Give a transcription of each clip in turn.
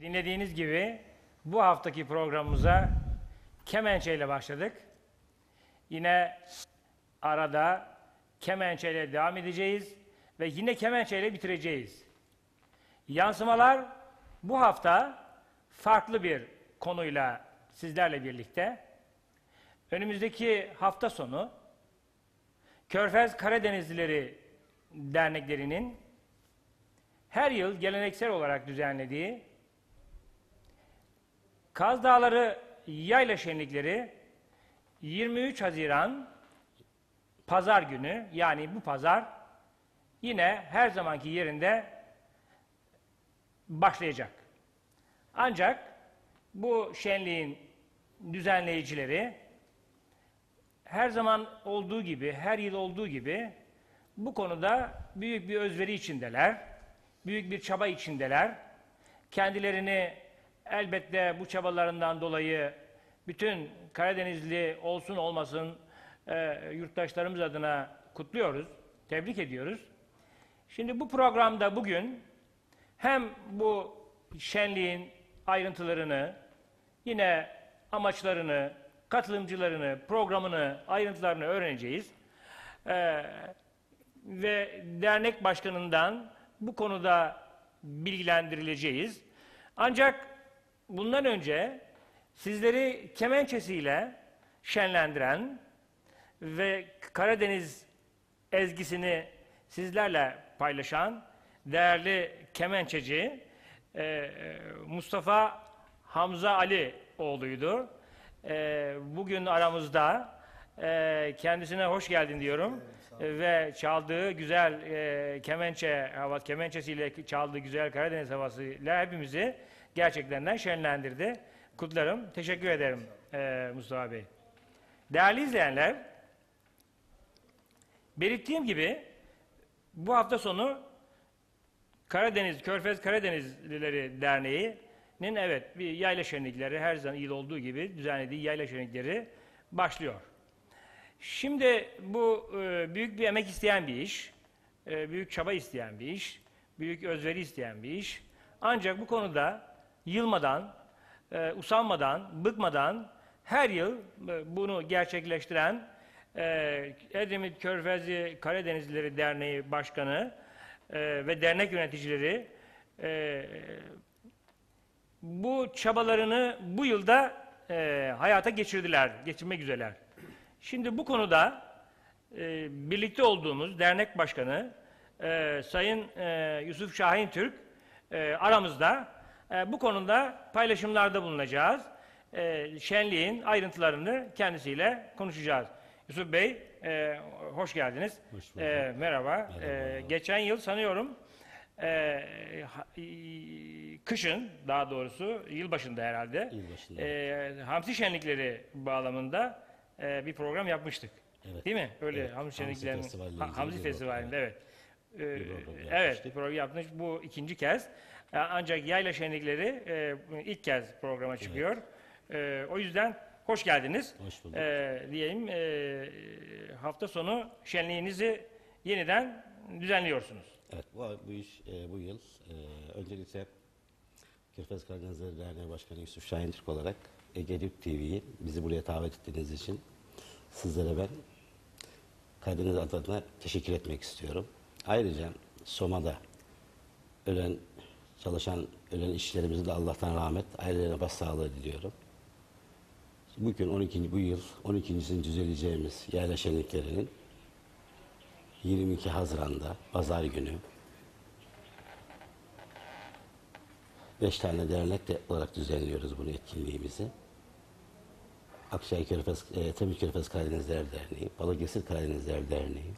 Dinlediğiniz gibi bu haftaki programımıza kemençeyle başladık. Yine arada kemençeyle devam edeceğiz ve yine kemençeyle bitireceğiz. Yansımalar bu hafta farklı bir konuyla sizlerle birlikte. Önümüzdeki hafta sonu Körfez Karadenizlileri Derneklerinin her yıl geleneksel olarak düzenlediği Kaz Dağları Yayla Şenlikleri 23 Haziran Pazar günü, yani bu pazar, yine her zamanki yerinde başlayacak. Ancak bu şenliğin düzenleyicileri her zaman olduğu gibi, her yıl olduğu gibi bu konuda büyük bir özveri içindeler, büyük bir çaba içindeler. Kendilerini elbette bu çabalarından dolayı bütün Karadenizli olsun olmasın yurttaşlarımız adına kutluyoruz, tebrik ediyoruz. Şimdi bu programda bugün hem bu şenliğin ayrıntılarını, yine amaçlarını, katılımcılarını, programını, ayrıntılarını öğreneceğiz. Ve dernek başkanından bu konuda bilgilendirileceğiz. Ancak bundan önce sizleri kemençesiyle şenlendiren ve Karadeniz ezgisini sizlerle paylaşan değerli kemençeci Mustafa Hamzaalioğlu'ydu. Bugün aramızda, kendisine hoş geldin diyorum. Evet, ve çaldığı güzel kemençesiyle çaldığı güzel Karadeniz havasıyla hepimizi gerçekten şenlendirdi. Kutlarım, teşekkür ederim Mustafa Bey. Değerli izleyenler, belirttiğim gibi bu hafta sonu Körfez Karadenizlileri Derneği'nin bir yayla şenlikleri, her zaman yıl olduğu gibi düzenlediği yayla şenlikleri başlıyor. Şimdi bu büyük bir emek isteyen bir iş, büyük çaba isteyen bir iş, büyük özveri isteyen bir iş. Ancak bu konuda yılmadan, usanmadan, bıkmadan her yıl bunu gerçekleştiren Edremit Körfezi Karadenizleri Derneği Başkanı ve dernek yöneticileri bu çabalarını bu yılda hayata geçirmek üzereler. Şimdi bu konuda birlikte olduğumuz dernek başkanı Sayın Yusuf Şahintürk aramızda bu konuda paylaşımlarda bulunacağız. Şenliğin ayrıntılarını kendisiyle konuşacağız. Yusuf Bey, hoş geldiniz. Hoş bulduk. Merhaba. Geçen yıl sanıyorum kışın, daha doğrusu yılbaşında herhalde, hamsi şenlikleri bağlamında bir program yapmıştık. Evet. Değil mi? Öyle evet. Hamsi Festivali'nde bir program yapmış. Bu ikinci kez. Ancak yayla şenlikleri ilk kez programa çıkıyor. Evet. O yüzden hoş geldiniz. Hoş bulduk. Diyelim, hafta sonu şenliğinizi yeniden düzenliyorsunuz. Evet, bu yıl öncelikle Körfez Karadenizler Derneği Başkanı Yusuf Şahintürk olarak Edremit TV'yi bizi buraya davet ettiğiniz için sizlere ben Karadeniz adına teşekkür etmek istiyorum. Ayrıca Soma'da ölen işçilerimize de Allah'tan rahmet, ailelerine başsağlığı diliyorum. Bugün bu yıl 12.sini düzenleyeceğimiz yayla şenliklerinin 22 Haziran'da pazar günü 5 tane dernek olarak düzenliyoruz bunu, etkinliğimizi. Edremit Körfez Karadenizler Derneği, Balıkesir Karadenizler Derneği,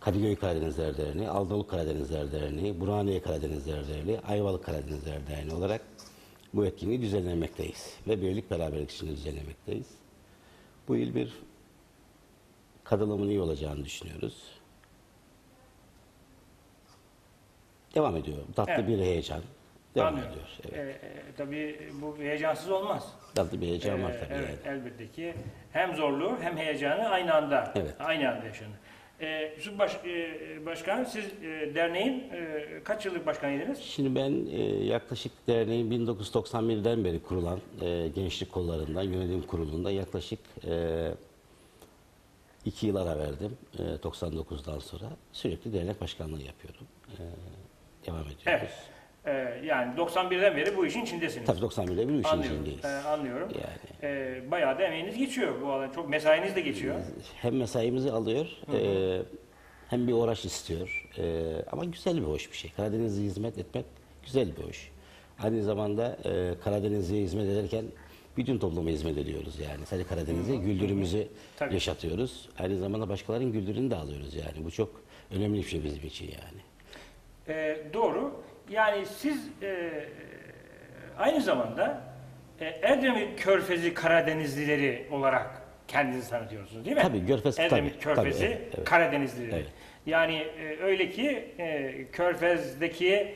Kadıköy Karadenizler Derneği, Altınoluk Karadenizler Derneği, Burhaniye Karadenizler Derneği, Ayvalık Karadenizler Derneği olarak bu etkinliği düzenlemekteyiz ve birlik beraberlik içinde düzenlemekteyiz. Bu yıl bir katılımın iyi olacağını düşünüyoruz. Devam ediyor. Tatlı bir heyecan. Devam ediyor. Evet. Tabii bu heyecansız olmaz. Tatlı bir heyecan var tabii. Evet, elbette ki hem zorluğu hem heyecanı aynı anda yaşanır. Yusuf Başkan, siz derneğin kaç yıllık başkanıydınız? Şimdi ben yaklaşık derneğin 1991'den beri kurulan gençlik kollarından, yönetim kurulunda yaklaşık 2 yıl ara verdim. 99'dan sonra sürekli dernek başkanlığı yapıyorum. Devam ediyoruz. Evet. Yani 91'den beri bu işin içindesiniz. Tabii 91'den beri bu işin içindeyiz. Anlıyorum. Yani. Bayağı da emeğiniz geçiyor bu alanda. Çok mesainiz de geçiyor. Hem mesaimizi alıyor, hı hı. Hem bir uğraş istiyor. Ama güzel bir hoş bir şey. Karadeniz'e hizmet etmek güzel bir hoş. Aynı zamanda Karadeniz'e hizmet ederken bütün topluma hizmet ediyoruz yani. Sadece Karadeniz'e güldürümüzü tabii. yaşatıyoruz. Aynı zamanda başkalarının güldürünü de alıyoruz yani. Bu çok önemli bir şey bizim için yani. Doğru. Yani siz aynı zamanda Edremit Körfezi Karadenizlileri olarak kendinizi tanıtıyorsunuz değil mi? Tabii, Körfez, Edremit Körfezi tabii, evet, Karadenizlileri. Evet. Yani öyle ki Körfez'deki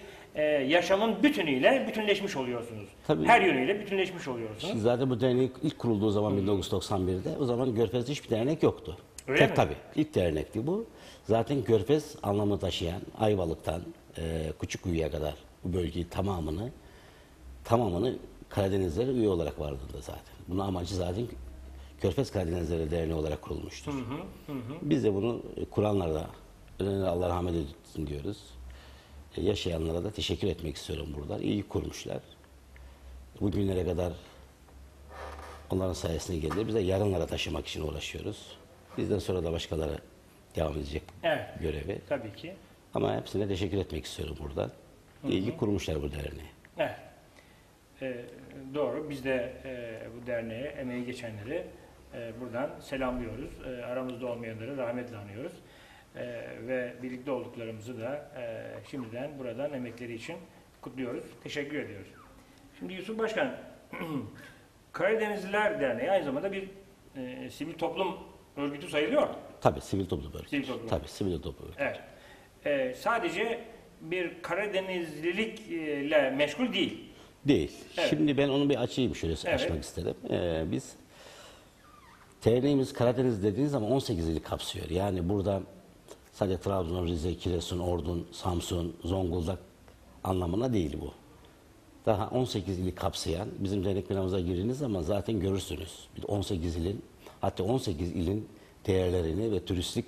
yaşamın bütünüyle bütünleşmiş oluyorsunuz. Tabii. Her yönüyle bütünleşmiş oluyorsunuz. Şimdi zaten bu dernek ilk kurulduğu zaman 1991'de o zaman Körfez'de hiçbir dernek yoktu. Öyle tek mi? Tabii. İlk dernekti bu. Zaten Körfez anlamı taşıyan Ayvalık'tan Küçükuyu'ya kadar bu bölgeyi tamamını Karadenizlere üye olarak vardı da zaten. Bunun amacı zaten Körfez Karadenizleri Derneği olarak kurulmuştur. Hı hı, hı. Biz de bunu kuranlara Allah rahmet eylesin diyoruz. Yaşayanlara da teşekkür etmek istiyorum buradan. İyi kurmuşlar. Bu günlere kadar onların sayesinde geldi. Biz de yarınlara taşımak için uğraşıyoruz. Bizden sonra da başkaları devam edecek evet, görevi. Tabii ki. Ama hepsine teşekkür etmek istiyorum buradan. İyi ki kurmuşlar bu derneği. Evet. Doğru. Biz de bu derneğe emeği geçenleri buradan selamlıyoruz. Aramızda olmayanları rahmetle anıyoruz. Ve birlikte olduklarımızı da şimdiden buradan emekleri için kutluyoruz. Teşekkür ediyoruz. Şimdi Yusuf Başkan, Karadenizler Derneği aynı zamanda bir sivil toplum örgütü sayılıyor. Tabii sivil toplum örgütü. Sivil toplum. Tabii sivil toplum örgütü. Evet. Sadece bir Karadenizlilikle meşgul değil. Değil. Evet. Şimdi ben onu bir açayım şöyle evet, açmak istedim. Biz derneğimiz Karadeniz dediğiniz zaman 18 ili kapsıyor. Yani burada sadece Trabzon, Rize, Giresun, Ordu, Samsun, Zonguldak anlamına değil bu. Daha 18 ili kapsayan bizim dernek binamıza girdiğiniz zaman zaten görürsünüz. 18 ilin hatta 18 ilin değerlerini ve turistik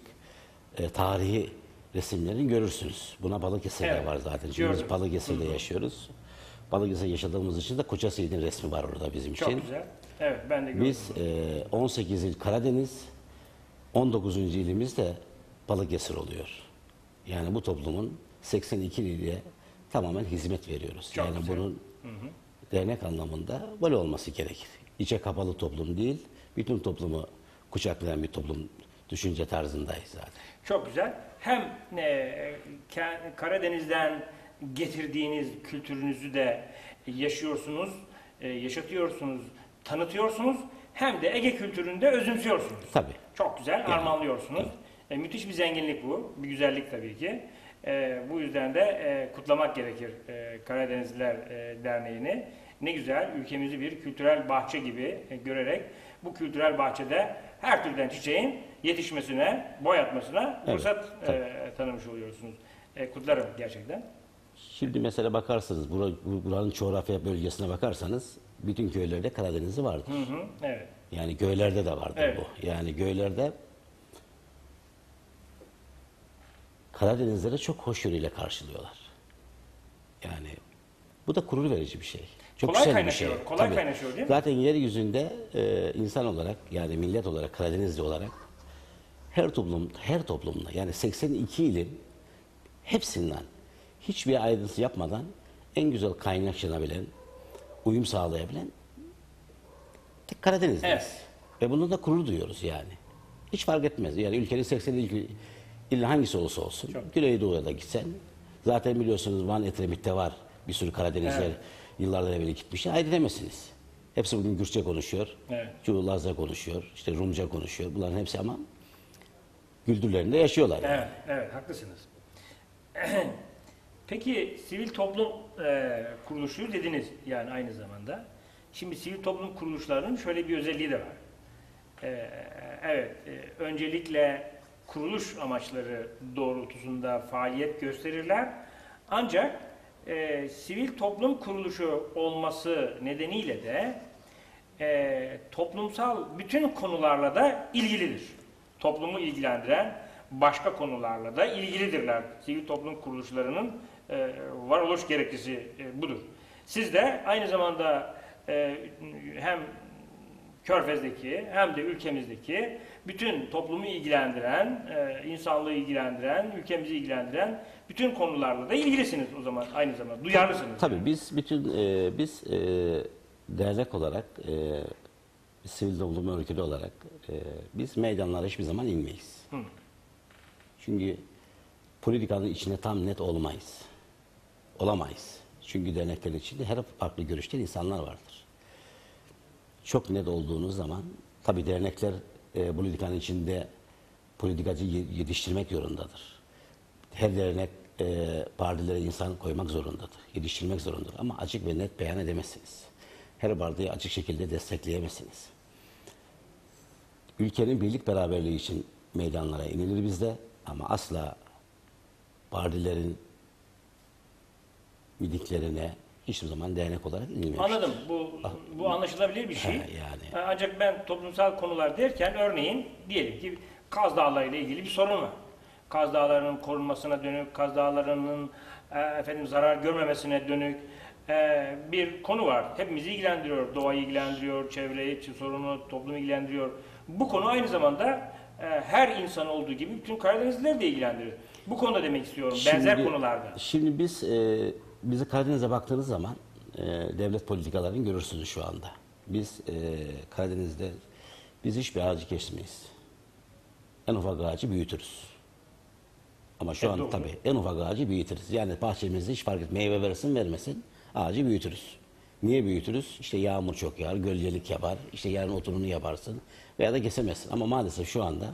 tarihi resimlerini görürsünüz. Buna Balıkesir'de evet, var zaten. Çünkü biz Balıkesir'de yaşıyoruz. Balıkesir'de yaşadığımız için de Koca Seyit'in resmi var orada bizim için. Çok güzel. Evet, ben de gördüm. Biz 18 il Karadeniz, 19. ilimiz de Balıkesir oluyor. Yani bu toplumun 82 ile tamamen hizmet veriyoruz. Çok yani güzel, bunun hı-hı, dernek anlamında böyle olması gerekir. İçe kapalı toplum değil, bütün toplumu kucaklayan bir toplum düşünce tarzındayız zaten. Çok güzel. Hem Karadeniz'den getirdiğiniz kültürünüzü de yaşıyorsunuz, yaşatıyorsunuz, tanıtıyorsunuz. Hem de Ege kültürünü de özümsüyorsunuz. Tabii. Çok güzel yani, armağanlıyorsunuz. Müthiş bir zenginlik bu. Bir güzellik tabii ki. Bu yüzden de kutlamak gerekir Karadenizliler Derneği'ni. Ne güzel ülkemizi bir kültürel bahçe gibi görerek bu kültürel bahçede her türden çiçeğin yetişmesine, boyatmasına evet, fırsat tanımış oluyorsunuz. Kutlarım gerçekten. Şimdi mesela bakarsanız, buranın coğrafya bölgesine bakarsanız bütün köylerde Karadeniz'i vardır. Hı hı, evet. Yani göylerde de vardır evet, bu. Yani göylerde Karadenizlere çok hoşgörüyle karşılıyorlar. Yani bu da gurur verici bir şey. Çok kolay kaynaşıyor, şey, kolay tabii, kaynaşıyor değil mi? Zaten yeryüzünde insan olarak yani millet olarak Karadenizli olarak her toplumda yani 82 ilin hepsinden hiçbir ayrıntı yapmadan en güzel kaynaşınabilen, uyum sağlayabilen tek Karadenizliyiz. Evet. Ve bunu da gurur duyuyoruz yani. Hiç fark etmez. Yani ülkenin 82 ili hangisi olsa olsun, çok. Güneydoğu'ya da gitsen zaten biliyorsunuz Van Edremit'te var bir sürü Karadenizler. Evet. Yıllardan evvel gitmişler. Hayır demesiniz. Hepsi bugün Gürcü konuşuyor. Evet. Lazca konuşuyor. İşte Rumca konuşuyor. Bunların hepsi ama güldürlerinde yaşıyorlar. Yani. Evet, evet, haklısınız. Peki sivil toplum kuruluşu dediniz yani aynı zamanda. Şimdi sivil toplum kuruluşlarının şöyle bir özelliği de var. Evet, öncelikle kuruluş amaçları doğrultusunda faaliyet gösterirler. Ancak sivil toplum kuruluşu olması nedeniyle de toplumsal bütün konularla da ilgilidir. Toplumu ilgilendiren başka konularla da ilgilidirler. Sivil toplum kuruluşlarının varoluş gerekçesi budur. Siz de aynı zamanda hem Körfez'deki hem de ülkemizdeki bütün toplumu ilgilendiren, insanlığı ilgilendiren, ülkemizi ilgilendiren bütün konularla da ilgilisiniz o zaman, aynı zamanda duyarlısınız. Tabii biz bütün dernek olarak sivil toplum örgütü olarak biz meydanlara hiçbir zaman inmeyiz. Hı. Çünkü politikanın içine tam net olmayız. Olamayız. Çünkü derneklerin içinde her farklı görüşten insanlar vardır. Çok net olduğunuz zaman tabii dernekler politikanın içinde politikacı yetiştirmek zorundadır. Her dernek partilere insan koymak zorundadır. Yetiştirmek zorundadır ama açık ve net beyan edemezsiniz. Her partiyi açık şekilde destekleyemezsiniz. Ülkenin birlik beraberliği için meydanlara inilir bizde ama asla partilerin midiklerine hiçbir zaman dernek olarak inilmemiştir. Anladım. Bu anlaşılabilir bir şey. Yani. Ancak ben toplumsal konular derken örneğin diyelim ki Kaz Dağları ile ilgili bir sorun var. Kaz Dağları'nın korunmasına dönük, Kaz Dağları'nın zarar görmemesine dönük bir konu var. Hepimizi ilgilendiriyor. Doğayı ilgilendiriyor, çevreyi, sorunu, toplumu ilgilendiriyor. Bu konu aynı zamanda her insan olduğu gibi bütün Karadenizlileri de ilgilendirir. Bu konuda demek istiyorum. Benzer konularda. Şimdi biz bizi Karadeniz'e baktığınız zaman devlet politikalarını görürsünüz şu anda. Biz Karadeniz'de biz hiçbir ağacı kesmeyiz. En ufak ağacı büyütürüz. Ama şu an tabii en ufak ağacı büyütürüz. Yani bahçemizde hiç fark etmez. Meyve versin vermesin ağacı büyütürüz. Niye büyütürüz? İşte yağmur çok yağar, gölgelik yapar, işte yarın oturumunu yaparsın veya da kesemezsin. Ama maalesef şu anda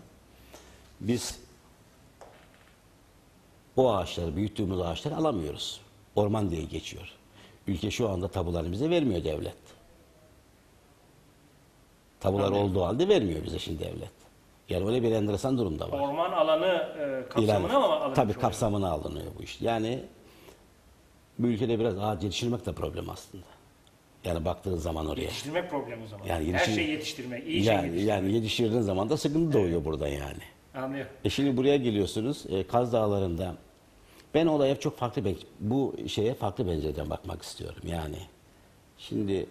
biz o ağaçları, büyüttüğümüz ağaçları alamıyoruz. Orman diye geçiyor. Ülke şu anda tabularını bize vermiyor devlet. Tabular Anladım. Olduğu halde vermiyor bize şimdi devlet. Yani öyle bir enteresan durumda var. Orman alanı kapsamına mı alınıyor? Tabii kapsamına alınıyor bu iş. Yani bu ülkede biraz ağaç yetiştirmek de problem aslında. Yani baktığın zaman oraya. Yetiştirmek problemi o zaman. Yani her şeyi yetiştirmek, iyi şey yetiştirmek. Yani yetiştirdiğin zaman da sıkıntı doğuyor buradan yani. Anlıyorum. Şimdi buraya geliyorsunuz. Kaz Dağları'nda ben olaya çok farklı, bu şeye farklı pencereden bakmak istiyorum. Yani şimdi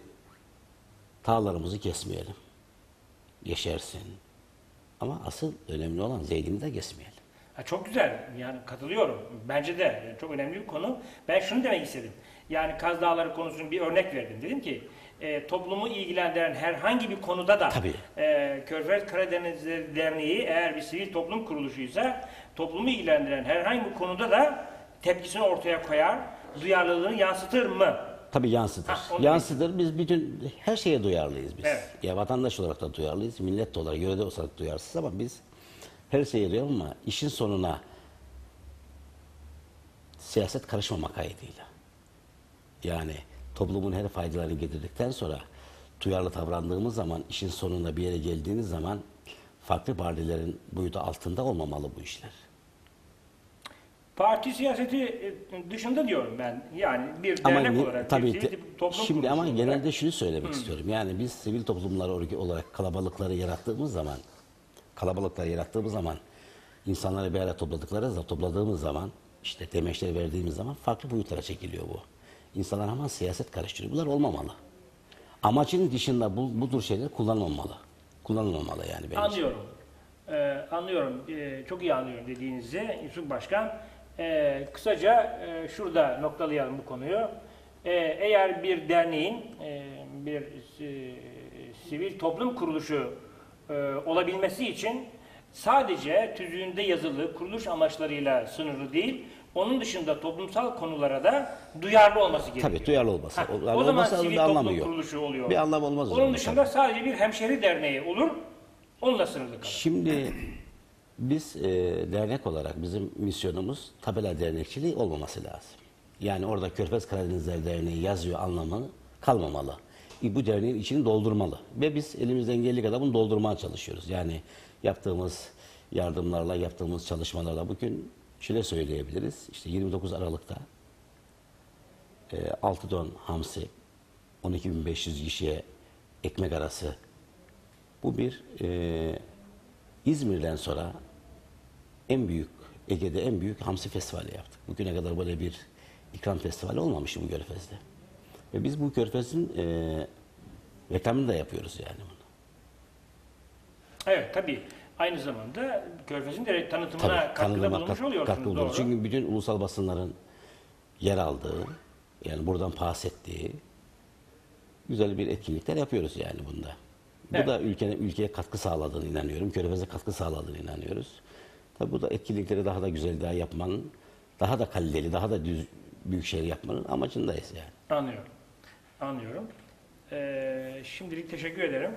dağlarımızı kesmeyelim. Yeşersin. Ama asıl önemli olan zeytini de kesmeyelim. Ha, çok güzel. Yani katılıyorum. Bence de yani çok önemli bir konu. Ben şunu demek istedim. Yani Kaz Dağları konusunu bir örnek verdim. Dedim ki toplumu ilgilendiren herhangi bir konuda da Körfez Karadenizler Derneği eğer bir sivil toplum kuruluşuysa toplumu ilgilendiren herhangi bir konuda da tepkisini ortaya koyar, duyarlılığını yansıtır mı? Tabii yansıtır. Yansıtır. Biz bütün her şeye duyarlıyız biz. Evet. Ya vatandaş olarak da duyarlıyız, millet olarak, yörede olarak duyarsız ama biz her şeye duyarlı ama işin sonuna siyaset karışmamak kaydıyla. Yani toplumun her faydalarını getirdikten sonra duyarlı davrandığımız zaman, işin sonunda bir yere geldiğiniz zaman farklı partilerin boyutu altında olmamalı bu işler. Parti siyaseti dışında diyorum ben. Yani bir dernek olarak. Tabii, toplum şimdi ama olarak. Genelde şunu söylemek istiyorum. Yani biz sivil toplumlar olarak kalabalıkları yarattığımız zaman insanları bir araya topladığımız zaman işte demeçleri verdiğimiz zaman farklı boyutlara çekiliyor bu. İnsanlar hemen siyaset karıştırıyor. Bunlar olmamalı. Amacın dışında bu tür şeyler kullanılmamalı. Kullanılmamalı yani benim anlıyorum. Anlıyorum. Çok iyi anlıyorum dediğinizi Yusuf Başkan. Kısaca şurada noktalayalım bu konuyu. Eğer bir derneğin bir sivil toplum kuruluşu olabilmesi için sadece tüzüğünde yazılı kuruluş amaçlarıyla sınırlı değil, onun dışında toplumsal konulara da duyarlı olması gerekiyor. Tabii duyarlı olması. O zaman sivil toplum kuruluşu oluyor. Bir anlam olmaz. Onun dışında sadece bir hemşeri derneği olur, onunla sınırlı kalır. Şimdi biz dernek olarak bizim misyonumuz tabela dernekçiliği olmaması lazım. Yani orada Körfez Karadenizler Derneği yazıyor anlamı kalmamalı. Bu derneğin içini doldurmalı. Ve biz elimizden geldiği kadar bunu doldurmaya çalışıyoruz. Yani yaptığımız yardımlarla yaptığımız çalışmalarla bugün şöyle söyleyebiliriz. İşte 29 Aralık'ta 6 ton hamsi, 12.500 kişiye ekmek arası. Bu bir İzmir'den sonra en büyük, Ege'de en büyük hamsi festivali yaptık. Bugüne kadar böyle bir ikram festivali olmamıştı bu Körfez'de. Ve biz bu Körfez'in reklamını da yapıyoruz yani bunu. Evet, tabii. Aynı zamanda Körfez'in de tanıtımına katkıda bulunmuş oluyorsunuz. Çünkü bütün ulusal basınların yer aldığı, yani buradan bahsettiği güzel bir etkinlikler yapıyoruz yani bunda. Evet. Bu da ülkeye katkı sağladığını inanıyorum. Körfez'e katkı sağladığını inanıyoruz. Tabii bu da etkinlikleri daha da güzel, daha yapmanın, daha da kaliteli, daha da düz büyük şeyler yapmanın amacındayız yani. Anlıyorum. Anlıyorum. Şimdilik teşekkür ederim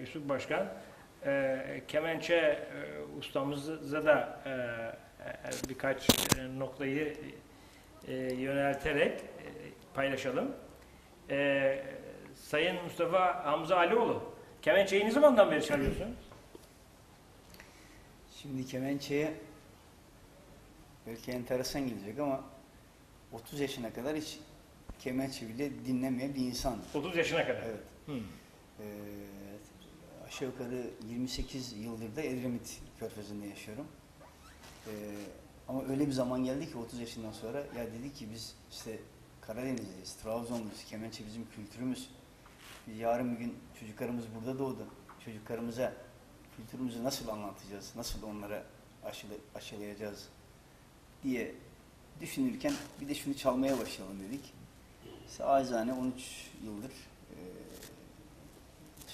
Yusuf Başkan. Kemençe ustamıza da birkaç noktayı yönelterek paylaşalım. Sayın Mustafa Hamzaalioğlu, kemençeyi ne zamandan beri çalıyorsunuz? Şimdi kemençeye belki enteresan gelecek ama 30 yaşına kadar hiç kemençe bile dinlemeyen bir insandı. 30 yaşına kadar? Evet. Aşağı yukarı 28 yıldır da Edremit Körfezi'nde yaşıyorum. Ama öyle bir zaman geldi ki 30 yaşından sonra ya dedi ki biz işte Karadenizliyiz, Trabzonluyuz, kemençe bizim kültürümüz. Yarın bir gün çocuklarımız burada doğdu. Çocuklarımıza kültürümüzü nasıl anlatacağız, nasıl onlara aşılayacağız diye düşünürken bir de şunu çalmaya başlayalım dedik. İşte acizane 13 yıldır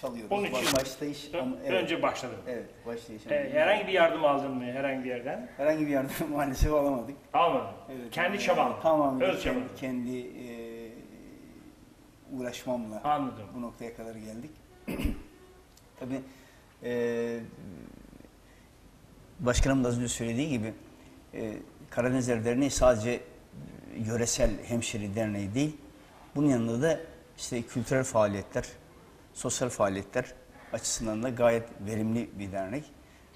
çalıyoruz. 13 yıl. Başlayış, önce başladım. Evet, başlayış. Herhangi bir yardım aldın mı herhangi bir yerden? Herhangi bir yardım maalesef alamadık. Almadım. Evet, kendi çabam. Tamam. Öz çabam. Kendi uğraşmamla anladım. Bu noktaya kadar geldik. Tabii başkanım da az önce söylediği gibi Karadenizler Derneği sadece yöresel hemşeri derneği değil. Bunun yanında da işte kültürel faaliyetler, sosyal faaliyetler açısından da gayet verimli bir dernek.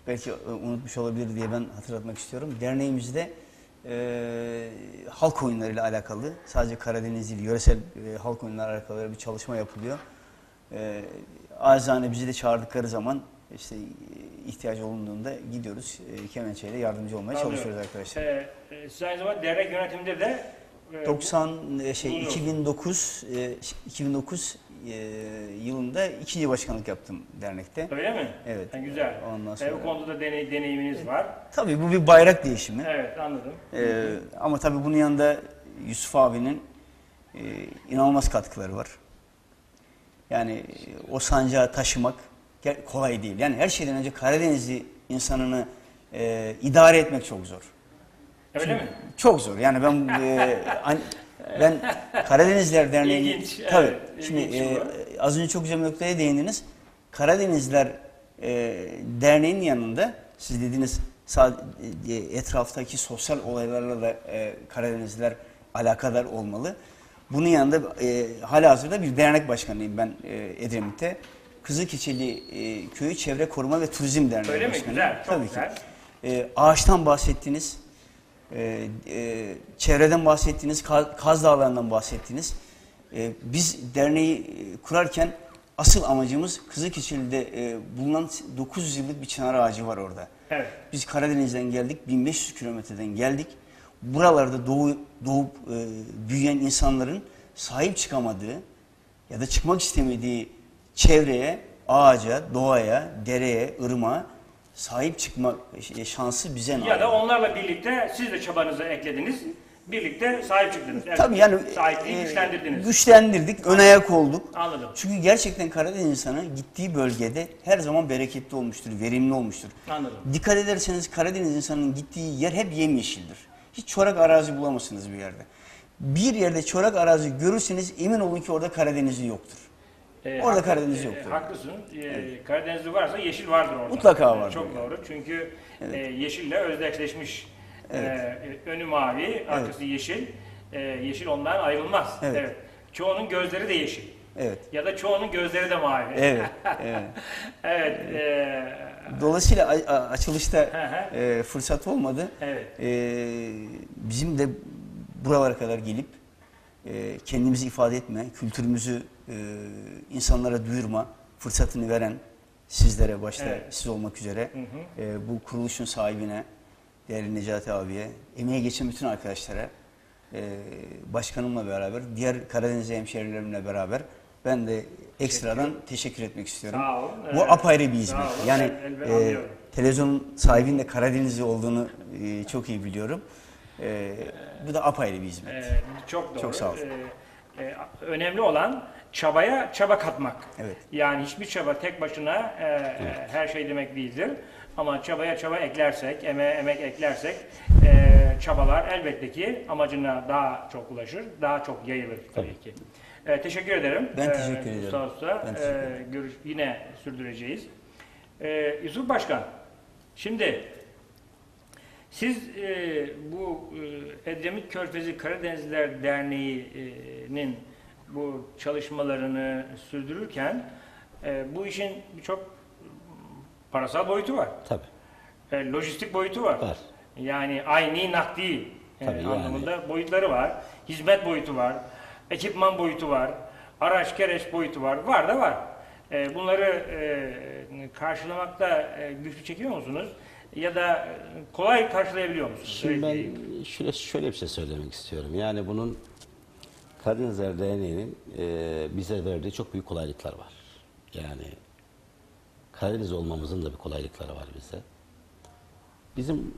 Belki unutmuş olabilir diye ben hatırlatmak istiyorum. Derneğimizde halk oyunlarıyla alakalı, sadece Karadeniz değil, yöresel halk oyunları alakalı bir çalışma yapılıyor. Acizane bizi de çağırdıkları zaman işte ihtiyaç olunduğunda gidiyoruz. Kemençeyle yardımcı olmaya çalışıyoruz arkadaşlar. Siz aynı zamanda dernek yönetiminde de 2009 yılında ikinci başkanlık yaptım dernekte. Öyle mi? Evet. Yani güzel. Ondan sonra bu konuda da deneyiminiz var. Tabii bu bir bayrak değişimi. Evet, anladım. Ama tabii bunun yanında Yusuf abinin inanılmaz katkıları var. Yani o sancağı taşımak kolay değil. Yani her şeyden önce Karadenizli insanını idare etmek çok zor. Öyle mi? Çok zor. Yani ben ben Karadenizler Derneği tabii. Evet, şimdi az önce çok güzel bir noktaya değindiniz. Karadenizler Derneği'nin yanında siz dediğiniz etraftaki sosyal olaylarla da Karadenizler alakadar olmalı. Bunun yanında halihazırda bir dernek başkanıyım ben Edremit'te. Kızılkeçili Köyü Çevre Koruma ve Turizm Derneği Başkanı. Öyle mi? Güzel. Tabii ki. Ağaçtan bahsettiniz, çevreden bahsettiniz, Kaz Dağları'ndan bahsettiniz. Biz derneği kurarken asıl amacımız Kızılkeçili'de bulunan 900 yıllık bir çınar ağacı var orada. Evet. Biz Karadeniz'den geldik, 1500 kilometreden geldik. Buralarda doğup büyüyen insanların sahip çıkamadığı ya da çıkmak istemediği çevreye, ağaca, doğaya, dereye, ırmağa sahip çıkma şansı bize nail. Ya da onlarla birlikte siz de çabanızı eklediniz, birlikte sahip çıktınız. Tabii yani sahipliği güçlendirdiniz. Güçlendirdik, ön ayak olduk. Anladım. Çünkü gerçekten Karadeniz insanı gittiği bölgede her zaman bereketli olmuştur, verimli olmuştur. Anladım. Dikkat ederseniz Karadeniz insanının gittiği yer hep yemyeşildir. Hiç çorak arazi bulamazsınız bir yerde. Bir yerde çorak arazi görürseniz emin olun ki orada Karadenizli yoktur. Orada Karadeniz yoktur. Haklısın. Evet. Karadenizli varsa yeşil vardır orada. Mutlaka vardır. Çok yani. Doğru. Çünkü evet. Yeşille özdeşleşmiş. Evet. Önü mavi, arkası evet. Yeşil. Yeşil ondan ayrılmaz. Evet. Evet. Çoğunun gözleri de yeşil. Evet. Ya da çoğunun gözleri de mavi. Evet. Evet. Evet. Dolayısıyla açılışta fırsat olmadı. Evet. Bizim de buralara kadar gelip kendimizi ifade etme, kültürümüzü insanlara duyurma fırsatını veren sizlere, başta siz olmak üzere, bu kuruluşun sahibine, değerli Necati abiye, emeğe geçen bütün arkadaşlara, başkanımla beraber, diğer Karadenizli hemşehrilerimle beraber ben de ekstradan teşekkür etmek istiyorum. Sağ olun. Bu apayrı bir hizmet. Yani televizyonun sahibinin de Karadenizli olduğunu çok iyi biliyorum. Bu da apayrı bir hizmet. Çok doğru. Çok sağ olun. Önemli olan çabaya çaba katmak. Evet. Yani hiçbir çaba tek başına her şey demek değildir. Ama çabaya çaba eklersek, emeğe emek eklersek çabalar elbette ki amacına daha çok ulaşır, daha çok yayılır tabii ki. Teşekkür ederim. Ben teşekkür ederim. Ağustos'ta yine sürdüreceğiz. Yusuf Başkan, şimdi siz bu Edremit Körfezi Karadenizler Derneği'nin bu çalışmalarını sürdürürken bu işin birçok parasal boyutu var. Tabii. Lojistik boyutu var. Var. Yani aynı nakdi anlamında boyutları var. Hizmet boyutu var. Ekipman boyutu var. Araç gereç boyutu var. Var da var. Bunları karşılamakta güçlük çekiyor musunuz? Ya da kolay karşılayabiliyor musunuz? Şimdi ben şöyle bir şey söylemek istiyorum. Yani bunun Karadenizler Derneği'nin bize verdiği çok büyük kolaylıklar var. Yani Karadeniz olmamızın da bir kolaylıkları var bize. Bizim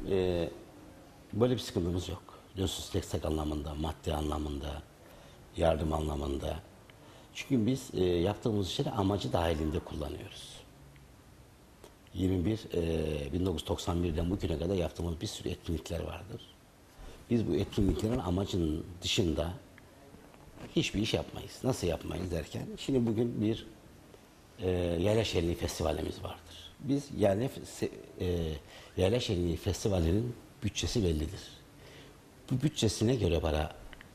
böyle bir sıkıntımız yok. Diyorsunuz destek anlamında, maddi anlamında, yardım anlamında. Çünkü biz yaptığımız işleri amacı dahilinde kullanıyoruz. 1991'den bugüne kadar yaptığımız bir sürü etkinlikler vardır. Biz bu etkinliklerin amacının dışında hiçbir iş yapmayız. Nasıl yapmayız derken, şimdi bugün bir Yayla Şenliği Festivalimiz vardır. Biz yani Yayla Şenliği Festivali'nin bütçesi bellidir. Bu bütçesine göre para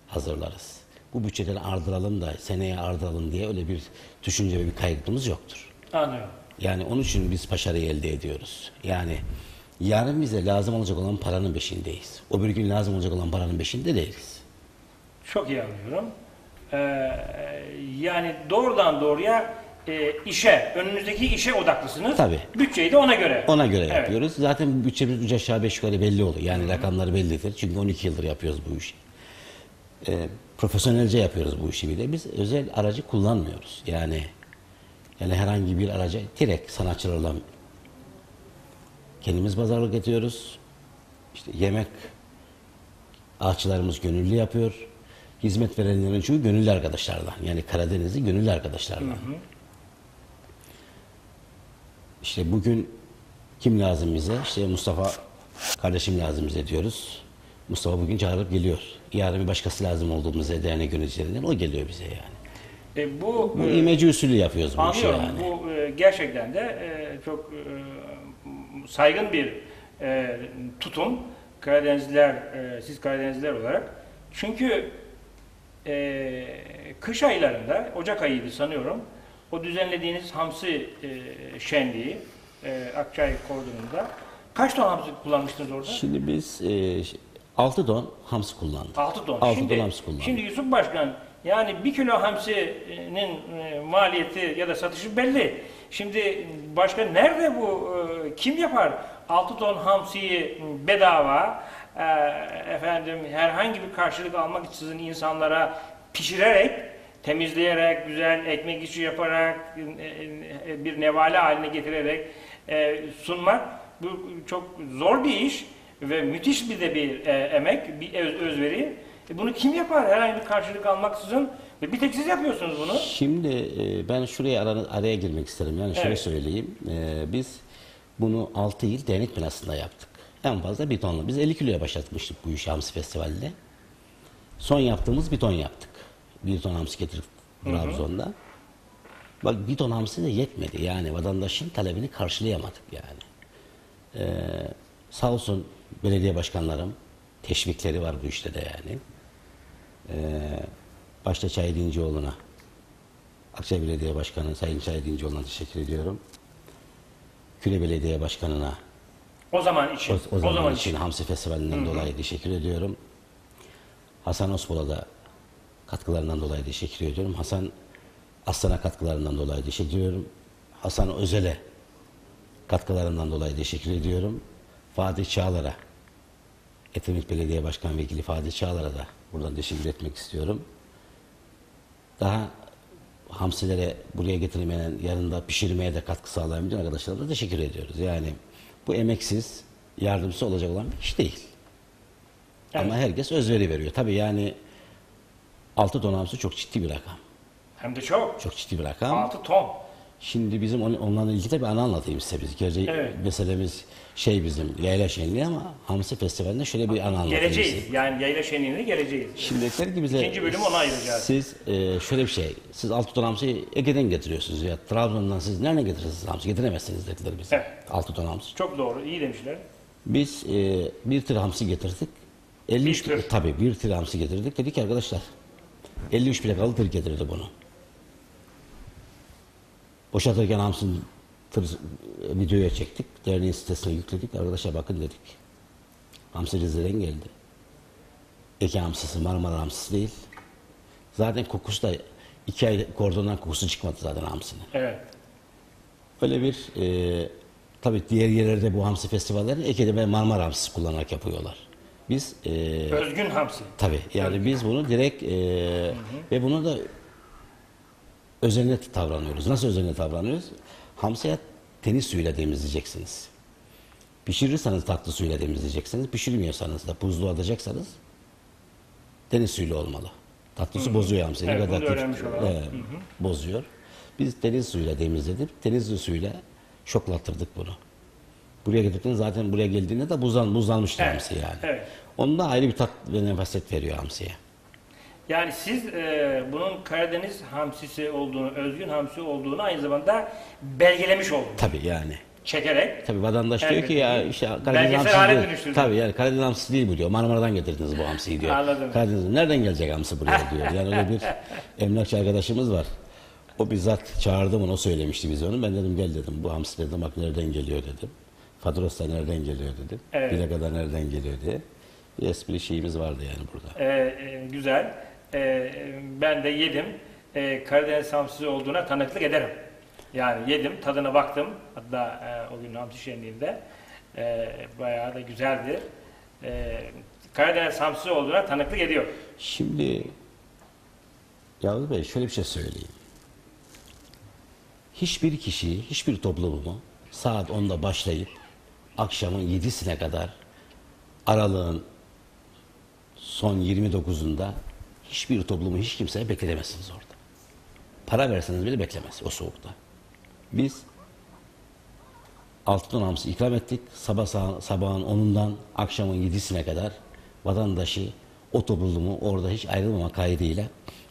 hazırlarız. Bu bütçeleri ardıralım da seneye ardıralım diye öyle bir düşünce ve bir kaygımız yoktur. Anlıyorum. Yani onun için biz başarıyı elde ediyoruz. Yani yarın bize lazım olacak olan paranın peşindeyiz. Öbür gün lazım olacak olan paranın peşinde değiliz. Çok iyi anlıyorum. Yani doğrudan doğruya işe, önünüzdeki işe odaklısınız. Tabii. Bütçeyi de ona göre. Ona göre yapıyoruz. Zaten bütçemiz 3 aşağı 5 yukarı belli olur. Yani rakamları bellidir. Çünkü 12 yıldır yapıyoruz bu işi. Profesyonelce yapıyoruz bu işi bile. Biz özel aracı kullanmıyoruz. Yani herhangi bir araca direkt sanatçılarla kendimiz pazarlık ediyoruz. İşte yemek ağaçlarımız gönüllü yapıyor. Hizmet verenlerin çoğu gönüllü arkadaşlardan. Yani Karadenizli gönüllü arkadaşlardan. İşte bugün kim lazım bize? İşte Mustafa kardeşim lazım bize diyoruz. Mustafa bugün çağırıp geliyor. Yarın bir başkası lazım olduğumuzda dernek yöneticilerinden o geliyor bize yani. Bu imece usulü yapıyoruz bu işi yani. Bu gerçekten de çok saygın bir tutum Karadenizliler, siz Karadenizliler olarak. Çünkü kış aylarında, Ocak ayıydı sanıyorum, o düzenlediğiniz hamsi şenliği Akçay Kordunu'nda kaç ton hamsi kullanmıştınız orada? Şimdi biz 6 ton hamsi kullandık. 6 ton. 6 ton hamsi kullandık. Şimdi Yusuf Başkan, yani 1 kilo hamsinin maliyeti ya da satışı belli. Şimdi başka nerede bu, kim yapar 6 ton hamsiyi bedava, efendim herhangi bir karşılık almak için insanlara pişirerek, temizleyerek, güzel ekmek işi yaparak, bir nevale haline getirerek sunmak, bu çok zor bir iş ve müthiş bir de bir emek, bir özveri. Bunu kim yapar herhangi bir karşılık almaksızın? Ve bir tek siz yapıyorsunuz bunu. Şimdi ben şuraya araya girmek isterim. Yani şöyle söyleyeyim. Biz bunu 6 yıl dernek binasında yaptık. En fazla bir tonla. Biz 50 kiloya başlatmıştık bu işi hamsi festivalde. Son yaptığımız bir ton yaptık. Bir ton hamsi getirdik Trabzon'da. Bak bir ton hamsi de yetmedi. Yani vatandaşın talebini karşılayamadık yani. Sağ olsun belediye başkanlarım teşvikleri var bu işte de yani. Başta Çay Dincioğlu'na, Akçay Belediye Başkanı Sayın Şahit İnceoğlu'na teşekkür ediyorum. Küre Belediye Başkanı'na o zaman için Hamsi Festivali'nden dolayı teşekkür ediyorum. Hasan Osbol'a da katkılarından dolayı teşekkür ediyorum. Hasan Aslan'a katkılarından dolayı teşekkür ediyorum. Hasan Özel'e katkılarından dolayı teşekkür ediyorum. Fatih Çağlar'a, Edremit Belediye Başkan Vekili Fatih Çağlar'a da buradan teşekkür etmek istiyorum. Daha hamsilere buraya getirmenin yanında pişirmeye de katkı sağlayan bütün arkadaşlara da teşekkür ediyoruz. Yani bu emeksiz, yardımcısı olacak olan bir iş değil. Evet. Ama herkes özveri veriyor. Tabii yani 6 ton hamsi çok ciddi bir rakam. Hem de çok. Çok ciddi bir rakam. 6 ton. Şimdi bizim onlarla ilgili de bir anı anlatayım size biz. Meselemiz bizim yayla şenliği ama Hamsi Festivali'nde şöyle bir anı anlatayım. Geleceğiz size. Yani yayla şenliğine geleceğiz. Şimdi dediler ki bize, İkinci bölümü ona ayıracağız. Siz şöyle bir şey, siz 6 ton hamsi Ege'den getiriyorsunuz ya Trabzon'dan siz nereden getirirsiniz hamsi? Getiremezsiniz dediler bize. Evet. 6 ton hamsi. Çok doğru, iyi demişler. Biz bir tır hamsi getirdik. 53 tır. Tabii bir tır hamsi getirdik. Dedik ki arkadaşlar 53 plakalı tır getirdi bunu. Boşaltırken hamsinin videoya çektik. Derneğin sitesine yükledik. Arkadaşa bakın dedik. Hamsi Rize'den geldi. Ege hamsisi, Marmara hamsisi değil. Zaten kokusu da 2 ay kordondan kokusu çıkmadı zaten hamsinin. Evet. Öyle bir tabii diğer yerlerde bu hamsi festivalleri Ege'de ve Marmara hamsisi kullanarak yapıyorlar. Biz özgün hamsi. Tabii. Yani özgün. Biz bunu direkt ve bunu da özenle davranıyoruz. Nasıl özenle davranıyoruz? Hamsiye tenis suyuyla temizleyeceksiniz. Pişirirseniz tatlı suyuyla temizleyeceksiniz. Pişirmiyorsanız da buzluğa atacaksanız deniz suyuyla olmalı. Tatlı su bozuyor hamsiyi. Evet, bunu öğrenmiş olalım. Bozuyor. Biz deniz suyuyla temizledik. Deniz suyuyla şoklattırdık bunu. Buraya getirdikten zaten buraya geldiğinde de buzlanmıştı evet, hamsi yani. Evet. Onda ayrı bir tat ve nefaset veriyor hamsiye. Yani siz bunun Karadeniz hamsisi olduğunu, özgün hamsi olduğunu aynı zamanda belgelemiş oldunuz. Tabii yani. Çekerek. Tabii vatandaş diyor ki ya işte Karadeniz hamsisi değil. Tabii yani Karadeniz hamsisi değil bu diyor. Marmara'dan getirdiniz bu hamsiyi diyor. Anladım. Karadeniz nereden gelecek hamsi buraya diyor. Yani öyle bir emlakçı arkadaşımız var. O bizzat çağırdım onu, o söylemişti bize onu. Ben dedim gel dedim bu hamsi dedim bak nereden geliyor dedim. Fadros da nereden geliyor dedim. Evet. Bileka'da nereden geliyor diye. Bir espri şeyimiz vardı yani burada. Güzel. Ben de yedim. Karadeniz hamsisi olduğuna tanıklık ederim. Yani yedim, tadına baktım. Hatta o gün hamsi şenliğinde bayağı da güzeldi. Karadeniz hamsisi olduğuna tanıklık ediyor. Şimdi Yavuz Bey şöyle bir şey söyleyeyim. Hiçbir kişi, hiçbir toplumu saat 10'da başlayıp akşamın 7'sine kadar aralığın son 29'unda hiçbir toplumu, hiç kimseye beklemezsiniz orada. Para verseniz bile beklemez o soğukta. Biz 6 ton hamsi ikram ettik. Sabahın 10'undan akşamın 7'sine kadar vatandaşı, o toplumu orada hiç ayrılmama kaydıyla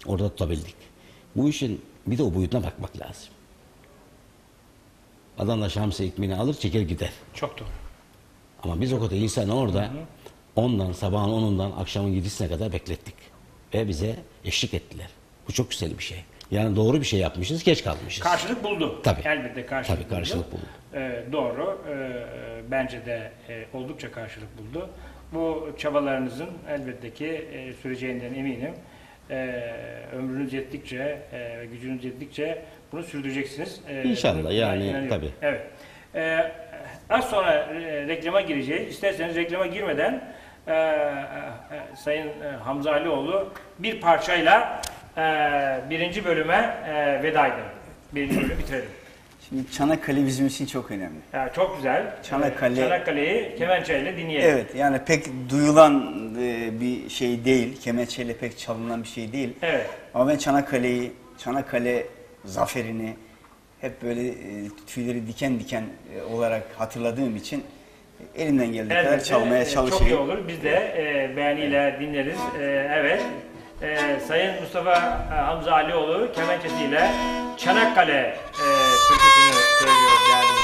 orada tutabildik. Bu işin bir de o boyutuna bakmak lazım. Vatandaş hamsi ekmeğini alır, çeker gider. Çok doğru. Ama biz o kadar insan orada ondan, sabahın 10'undan akşamın 7'sine kadar beklettik. Ve bize eşlik ettiler. Bu çok güzel bir şey. Yani doğru bir şey yapmışız, geç kalmışız. Karşılık buldu. Tabii. Elbette karşılık buldu. Tabii karşılık buldu. Doğru. Bence de oldukça karşılık buldu. Bu çabalarınızın elbette ki süreceğinden eminim. Ömrünüz yettikçe, gücünüz yettikçe bunu sürdüreceksiniz. İnşallah yani tabii. Evet. Az sonra reklama gireceğiz. İsterseniz reklama girmeden Sayın Hamzaalioğlu bir parçayla 1. bölüme veda edelim. 1. bölümü bitirelim. Şimdi Çanakkale bizim için çok önemli. Yani çok güzel. Çanakkale'yi kemençeyle dinleyelim. Evet yani pek duyulan bir şey değil. Kemençeyle pek çalınan bir şey değil. Evet. Ama ben Çanakkale'yi, Çanakkale zaferini hep böyle tüyleri diken diken olarak hatırladığım için elimden geldiği kadar çalmaya çalışayım. Çok iyi olur. Biz de beğeniyle dinleriz. Evet. Sayın Mustafa Hamzaalioğlu kemençesiyle Çanakkale türküsünü söylüyor değerli.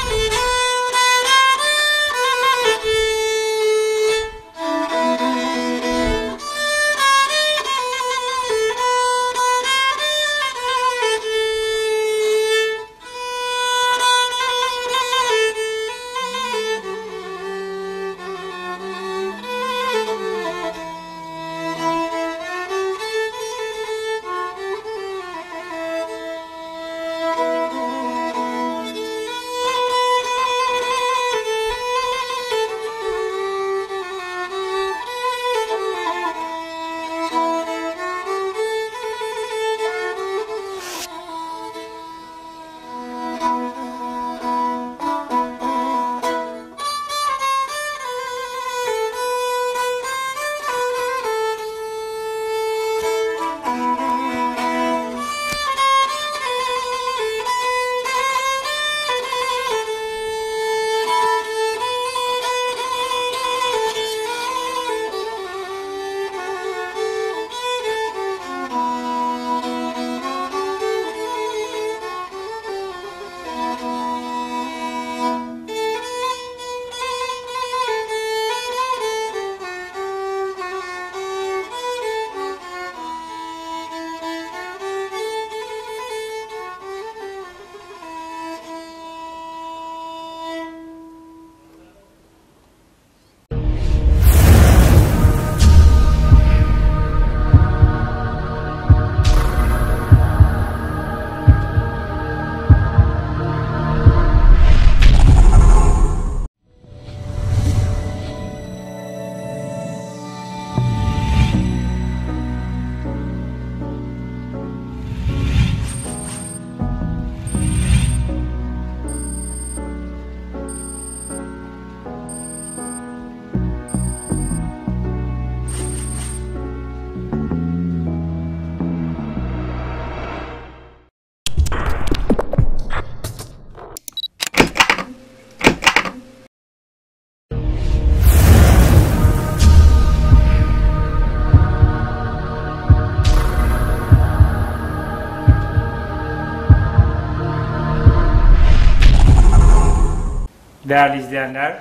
Değerli izleyenler,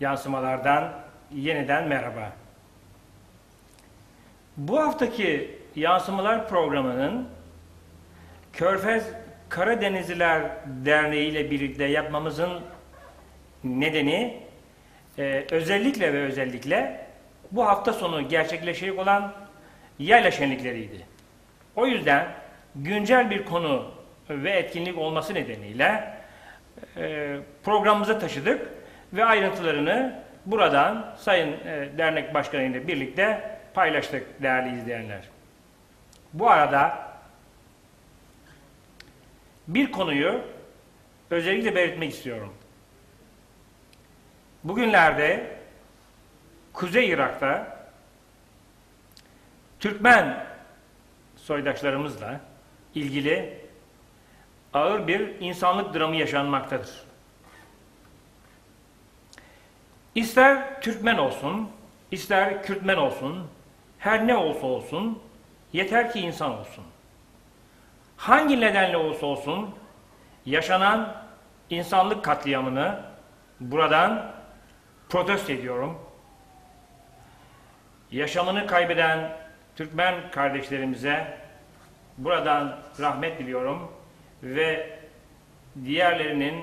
yansımalardan yeniden merhaba. Bu haftaki Yansımalar programının Körfez Karadenizler Derneği ile birlikte yapmamızın nedeni özellikle bu hafta sonu gerçekleşecek olan yayla şenlikleriydi. O yüzden güncel bir konu ve etkinlik olması nedeniyle programımıza taşıdık ve ayrıntılarını buradan Sayın Dernek Başkanı ile birlikte paylaştık değerli izleyenler. Bu arada bir konuyu özellikle belirtmek istiyorum. Bugünlerde Kuzey Irak'ta Türkmen soydaşlarımızla ilgili ağır bir insanlık dramı yaşanmaktadır. İster Türkmen olsun, ister Kürtmen olsun, her ne olsa olsun, yeter ki insan olsun. Hangi nedenle olsa olsun, yaşanan insanlık katliamını buradan protesto ediyorum. Yaşamını kaybeden Türkmen kardeşlerimize buradan rahmet diliyorum ve diğerlerinin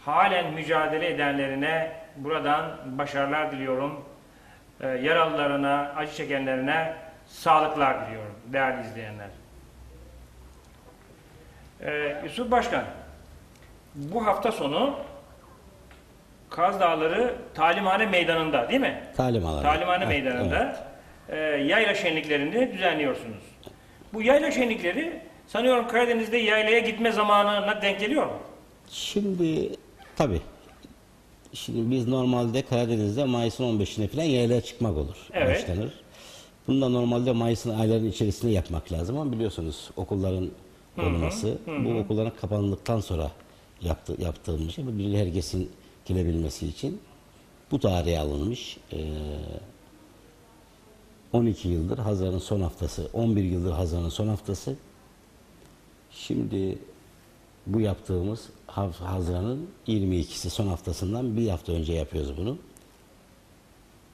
halen mücadele edenlerine buradan başarılar diliyorum. Yaralılarına, acı çekenlerine sağlıklar diliyorum değerli izleyenler. Yusuf Başkan, bu hafta sonu Kaz Dağları Talimhane Meydanı'nda değil mi? Talimhane evet, Meydanı'nda evet. Yayla şenliklerini düzenliyorsunuz. Bu yayla şenlikleri sanıyorum Karadeniz'de yaylaya gitme zamanına denk geliyor mu? Şimdi tabii. Şimdi biz normalde Karadeniz'de Mayıs'ın 15'ine falan yaylaya çıkmak olur. Evet. Başlanır. Bunu da normalde Mayıs'ın aylarının içerisinde yapmak lazım ama biliyorsunuz okulların olması, bu okulların kapandıktan sonra yaptığımız şey. Bu herkesin gelebilmesi için bu tarihe alınmış. 12 yıldır Haziran'ın son haftası, 11 yıldır Haziran'ın son haftası. Şimdi bu yaptığımız Haziran'ın 22'si son haftasından bir hafta önce yapıyoruz bunu.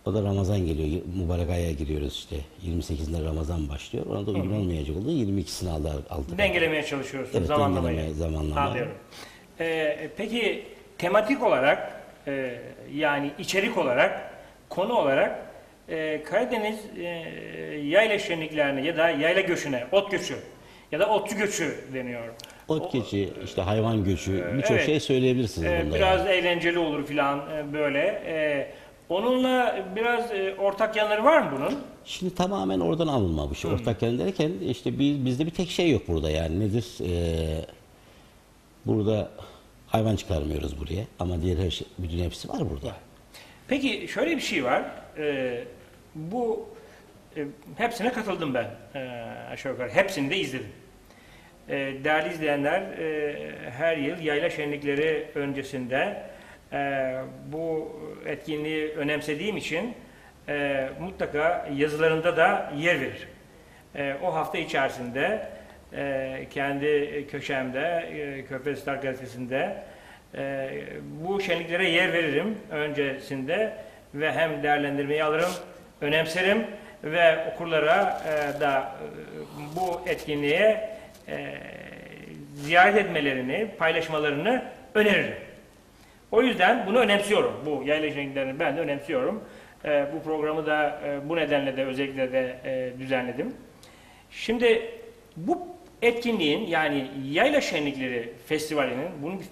O da Ramazan geliyor. Mübarek aya giriyoruz işte. 28'inde Ramazan başlıyor. Ona da uygun olmayacak oldu. 22'sini aldık. Dengelemeye çalışıyorsunuz. Evet, zamanlamayı. Peki tematik olarak yani içerik olarak, konu olarak Karadeniz yayla şenliklerine ya da yayla göçüne, ot göçü ya da otçu göçü deniyor. Ot göçü, işte hayvan göçü, birçok şey söyleyebilirsiniz. Biraz yani eğlenceli olur filan böyle. Onunla biraz ortak yanları var mı bunun? Şimdi tamamen oradan alınma bu şey. Ortak yanı derken işte bizde bir tek şey yok burada yani. Nedir? Burada hayvan çıkarmıyoruz buraya ama diğer her şey, bütün hepsi var burada. Peki şöyle bir şey var. Bu hepsine katıldım ben. Aşağı yukarı hepsini de izledim. Değerli izleyenler, her yıl yayla şenlikleri öncesinde bu etkinliği önemsediğim için mutlaka yazılarında da yer verir. O hafta içerisinde kendi köşemde, Körfez Star gazetesinde bu şenliklere yer veririm öncesinde ve hem değerlendirmeyi alırım, önemserim ve okurlara da bu etkinliğe ziyaret etmelerini, paylaşmalarını öneririm. O yüzden bunu önemsiyorum. Bu yayla şenliklerini ben de önemsiyorum. Bu programı da bu nedenle de özellikle de düzenledim. Şimdi bu etkinliğin yani yayla şenlikleri festivalinin bunun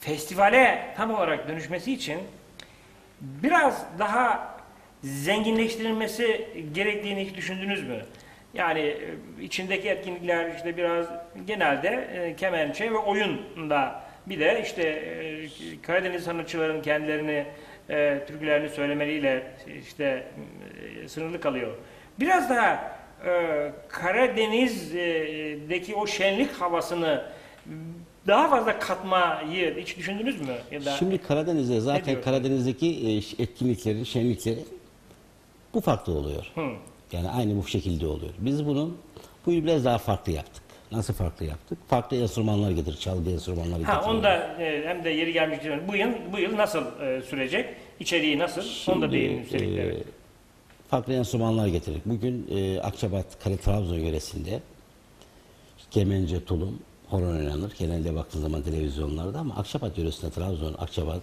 festivale tam olarak dönüşmesi için biraz daha zenginleştirilmesi gerektiğini hiç düşündünüz mü? Yani içindeki etkinlikler işte biraz genelde kemençe ve oyunda bir de işte Karadeniz sanatçıların kendilerini, türkülerini söylemeleriyle işte sınırlı kalıyor. Biraz daha Karadeniz'deki o şenlik havasını daha fazla katmayı hiç düşündünüz mü? Ya da şimdi Karadeniz'de zaten Karadeniz'deki etkinliklerin, şenlikleri bu farklı oluyor. Yani aynı bu şekilde oluyor. Biz bunu bu yıl biraz daha farklı yaptık. Nasıl farklı yaptık? Farklı enstrümanlar getir, çalgı enstrümanları getir. Ha, onu da hem de yeri gelmiş bu yıl nasıl sürecek? İçeriği nasıl? Şimdi, onu da değinelim üstelik. Evet. Farklı enstrümanlar getirdik. Bugün Akçabat, Kale Trabzon yöresinde kemence, tulum, horon oynanır. Genelde baktığı zaman televizyonlarda, ama Akçabat yöresinde Trabzon, Akçabat,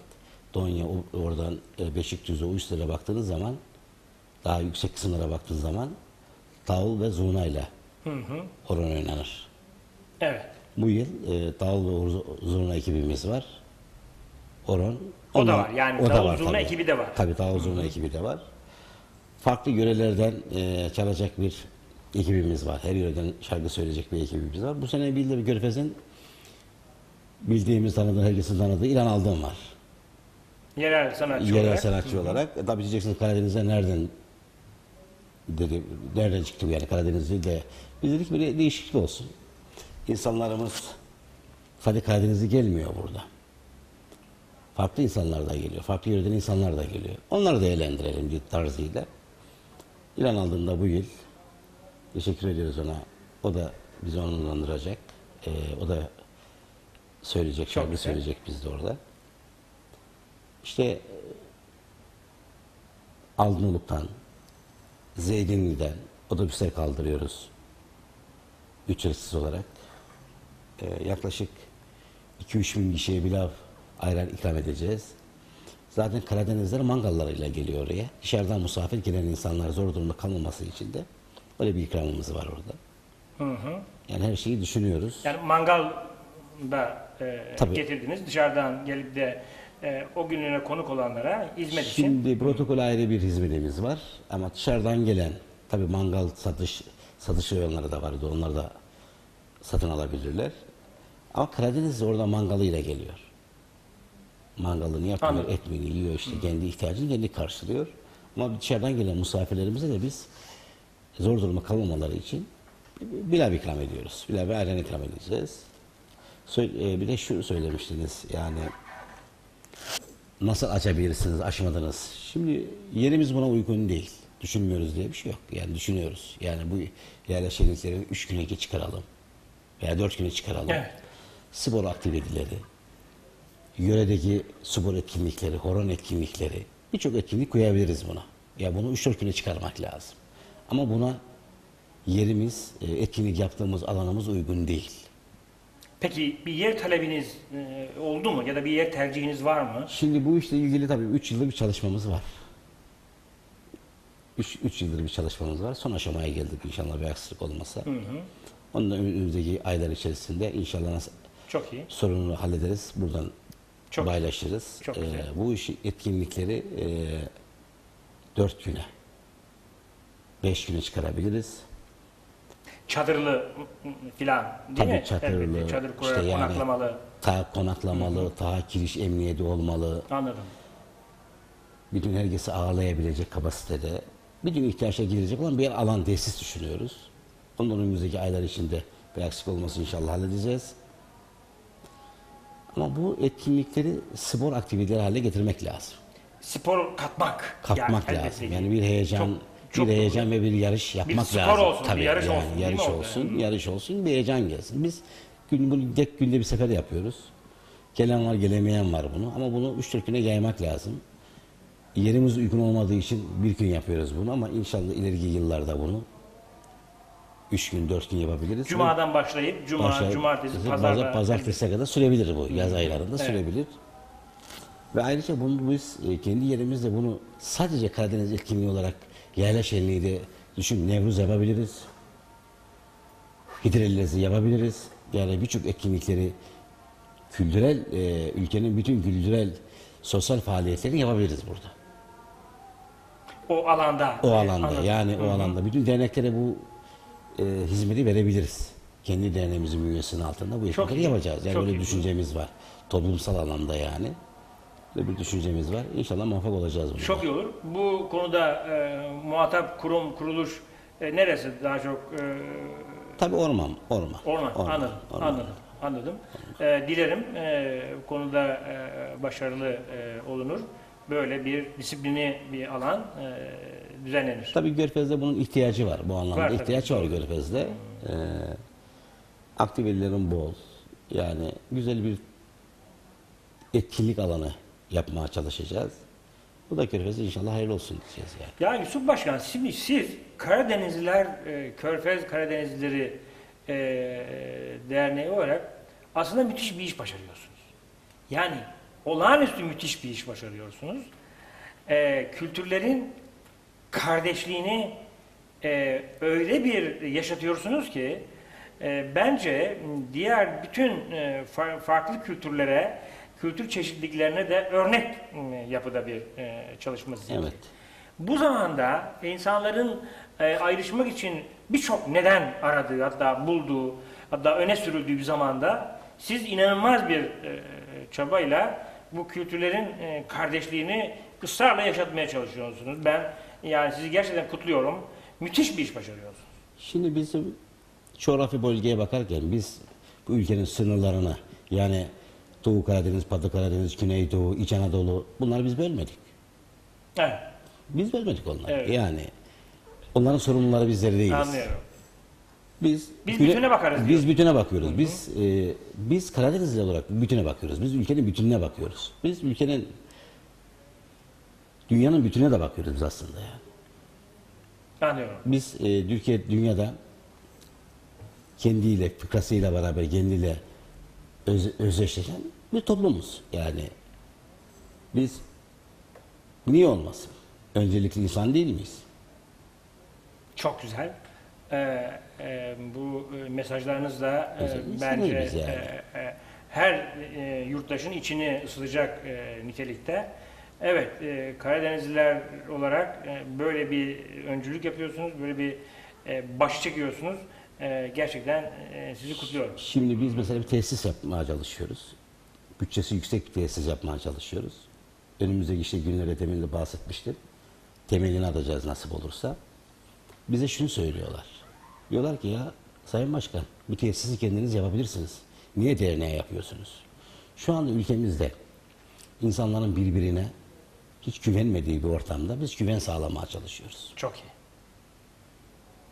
Donya, oradan Beşikdüzü, Uyslar'a baktığınız zaman, daha yüksek kısımlara baktığınız zaman davul ve zurnayla horon oynanır. Evet. Bu yıl davul ve zurna ekibimiz var. Horon. O da var. Yani davul zurna ekibi de var. Tabii davul zurna ekibi de var. Farklı yörelerden çalacak bir ekibimiz var. Her yöreden şarkı söyleyecek bir ekibimiz var. Bu sene bildiğimiz Körfez'in bildiğimiz, tanıdığı, herkesin tanıdığı İlhan Aldın var. Yerel sanatçı olarak. Tabii diyeceksiniz Karadeniz'de nereden dedi, nereden çıktı bu yani Karadenizli de. Biz dedik böyle değişiklik olsun. İnsanlarımız sadece Karadenizli gelmiyor burada. Farklı insanlar da geliyor. Farklı yöreden insanlar da geliyor. Onları da eğlendirelim bir tarzıyla. İlan aldığında bu yıl teşekkür ediyoruz ona. O da bizi onurlandıracak. O da söyleyecek, şarkı söyleyecek biz de orada. İşte Altınoluk'tan, Zeytinli'den otobüsler kaldırıyoruz. Ücretsiz olarak. Yaklaşık 2-3 bin kişiye pilav, ayran ikram edeceğiz. Zaten Karadenizler mangallarıyla geliyor oraya. Dışarıdan misafir gelen insanlar zor durumda kalmaması için de öyle bir ikramımız var orada. Yani her şeyi düşünüyoruz. Yani mangal da getirdiniz. Dışarıdan gelip de o günlüğüne konuk olanlara hizmet için. Şimdi protokol ayrı bir hizmetimiz var. Ama dışarıdan gelen tabii mangal satış olanları da vardı. Onlar da satın alabilirler. Ama Karadeniz orada mangalıyla geliyor. Mangalını yapıyor, etmini yiyor, işte kendi ihtiyacını kendi karşılıyor. Ama dışarıdan gelen misafirlerimize de biz zor duruma kalmamaları için pilav ikram ediyoruz. Pilav ve ayran ikram edeceğiz. Bir de şunu söylemiştiniz yani nasıl açabilirsiniz, açmadınız. Şimdi yerimiz buna uygun değil. Düşünmüyoruz diye bir şey yok. Yani düşünüyoruz. Yani bu yayla şenlikleri 3 güne çıkaralım veya 4 güne çıkaralım. Evet. Spor aktiviteleri, yöredeki spor etkinlikleri, horon etkinlikleri, birçok etkinlik koyabiliriz buna. Ya bunu 3-4 güne çıkarmak lazım. Ama buna yerimiz, etkinlik yaptığımız alanımız uygun değil. Peki bir yer talebiniz oldu mu ya da bir yer tercihiniz var mı? Şimdi bu işle ilgili tabii 3 yıldır bir çalışmamız var. 3 yıldır bir çalışmamız var. Son aşamaya geldik inşallah, bir aksilik olmasa. Onun da önümüzdeki aylar içerisinde inşallah nasıl çok iyi sorununu hallederiz. Buradan çok paylaşırız. Çok bu iş etkinlikleri 4 güne, 5 güne çıkarabiliriz. Çadırlı filan değil mi? Çadırlı, çadır kurar, işte konaklamalı. Yani, ta giriş emniyeti olmalı. Anladım. Bütün herkesi ağırlayabilecek kapasitede, bütün ihtiyaçlara girecek olan bir alan tesis düşünüyoruz. Ondan önümüzdeki aylar içinde bir eksik olması inşallah halledeceğiz. Ama bu etkinlikleri spor aktiviteleri haline getirmek lazım. Spor katmak. Katmak yani, lazım. Yani bir heyecan, çok bir heyecan ve bir yarış yapmak lazım. Bir spor lazım. Olsun, tabii, bir yarış yani, olsun. Yarış olsun, yarış olsun, bir heyecan gelsin. Biz bunu tek günde bir sefer yapıyoruz. Gelen var, gelemeyen var bunu. Ama bunu 3-4 güne yaymak lazım. Yerimiz uygun olmadığı için bir gün yapıyoruz bunu ama inşallah ileriki yıllarda bunu 3 gün, 4 gün yapabiliriz. Cuma'dan başlayıp, cumartesi, pazartesi'ye kadar sürebilir bu. Yaz aylarında sürebilir. Ve ayrıca bunu biz kendi yerimizde bunu sadece Karadeniz etkinliği olarak yayla şenliği de düşün, Nevruz yapabiliriz. Hidrellezi yapabiliriz. Yani birçok etkinlikleri kültürel, ülkenin bütün kültürel, sosyal faaliyetlerini yapabiliriz burada. O alanda. O alanda. Anladım. Yani o alanda. Bütün derneklere bu hizmeti verebiliriz. Kendi derneğimizin bünyesinin altında bu işleri yapacağız. Yani böyle düşüncemiz var. Toplumsal alanda yani. Böyle bir düşüncemiz var. İnşallah muvaffak olacağız buna. Çok iyi olur. Bu konuda muhatap kurum, kuruluş neresi daha çok? Tabii orman. Anladım. Dilerim bu konuda başarılı olunur. Böyle bir disiplini bir alan düzenlenir. Tabii Körfez'de bunun ihtiyacı var bu anlamda. İhtayaç var Körfez'de. aktivitelerin bol. Yani güzel bir etkinlik alanı yapmaya çalışacağız. Bu da Körfez'e inşallah hayırlı olsun diyeceğiz yani. Ya Yusuf Başkan, şimdi siz Karadenizliler, Körfez Karadenizleri Derneği olarak aslında müthiş bir iş başarıyorsunuz. Yani olağanüstü müthiş bir iş başarıyorsunuz. Kültürlerin kardeşliğini öyle bir yaşatıyorsunuz ki bence diğer bütün farklı kültürlere, kültür çeşitliliklerine de örnek yapıda bir çalışması. Evet. Bu zamanda insanların ayrışmak için birçok neden aradığı, hatta bulduğu, hatta öne sürüldüğü bir zamanda siz inanılmaz bir çabayla bu kültürlerin kardeşliğini ısrarla yaşatmaya çalışıyorsunuz. Ben yani sizi gerçekten kutluyorum. Müthiş bir iş başarıyorsunuz. Şimdi bizim coğrafi bölgeye bakarken biz bu ülkenin sınırlarını, yani Doğu Karadeniz, Batı Karadeniz, Güneydoğu, İç Anadolu, bunları biz bölmedik. Evet. Biz bölmedik onları. Evet. Yani onların sorumluları bizleri değiliz. Anlıyorum. Biz bütüne bakarız. Biz diyorsun. Bütüne bakıyoruz. Hı -hı. Biz Karadenizli olarak bütüne bakıyoruz. Biz ülkenin bütününe bakıyoruz. Biz ülkenin, dünyanın bütüne de bakıyoruz biz aslında. Yani. Anlıyorum. Biz Türkiye dünyada kendiyle, fıkrasıyla beraber, kendiyle özdeşleşen bir toplumuz. Yani biz niye olmasın? Öncelikli insan değil miyiz? Çok güzel. Bu mesajlarınız da bence yani. Her yurttaşın içini ısıtacak nitelikte. Evet, Karadenizliler olarak böyle bir öncülük yapıyorsunuz, böyle bir baş çekiyorsunuz. Gerçekten sizi kutluyorum. Şimdi biz mesela bir tesis yapmaya çalışıyoruz. Bütçesi yüksek bir tesis yapmaya çalışıyoruz. Önümüzdeki işte günlere temelini bahsetmiştim. Temelini atacağız nasip olursa. Bize şunu söylüyorlar. Diyorlar ki ya Sayın Başkan, bu tesisi kendiniz yapabilirsiniz. Niye derneğe yapıyorsunuz? Şu anda ülkemizde insanların birbirine hiç güvenmediği bir ortamda biz güven sağlamaya çalışıyoruz. Çok iyi.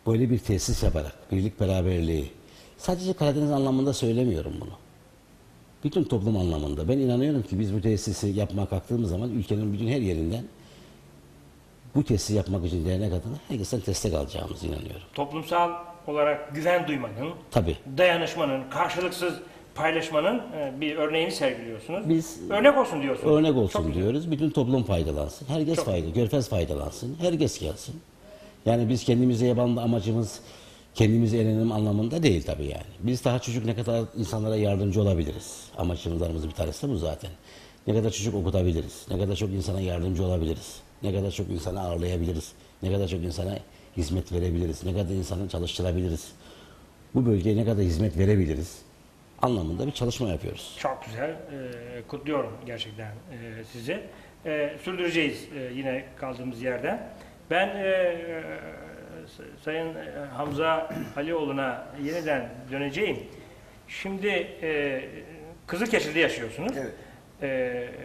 Böyle bir tesis yaparak, birlik beraberliği, sadece Karadeniz anlamında söylemiyorum bunu. Bütün toplum anlamında. Ben inanıyorum ki biz bu tesisi yapmaya kalktığımız zaman ülkenin bütün her yerinden bu tesisi yapmak için dernek adına herkesten destek alacağımızı inanıyorum. Toplumsal olarak güven duymanın, tabii, dayanışmanın, karşılıksız paylaşmanın bir örneğini sergiliyorsunuz. Biz örnek olsun diyorsunuz. Örnek olsun çok diyoruz. Güzel. Bütün toplum faydalansın. Herkes faydalansın. Körfez faydalansın. Herkes gelsin. Yani biz kendimize yabanlı, amacımız kendimize eğlenelim anlamında değil tabii yani. Biz daha çocuk ne kadar insanlara yardımcı olabiliriz. Amacımızlarımızın bir tanesi de bu zaten. Ne kadar çocuk okutabiliriz, ne kadar çok insana yardımcı olabiliriz, ne kadar çok insana ağırlayabiliriz, ne kadar çok insana hizmet verebiliriz, ne kadar insanı çalıştırabiliriz, bu bölgeye ne kadar hizmet verebiliriz anlamında bir çalışma yapıyoruz. Çok güzel, kutluyorum gerçekten sizi. Sürdüreceğiz yine kaldığımız yerden. Ben Sayın Hamzaalioğlu'na yeniden döneceğim. Şimdi Kızılkeşir'de yaşıyorsunuz. Evet.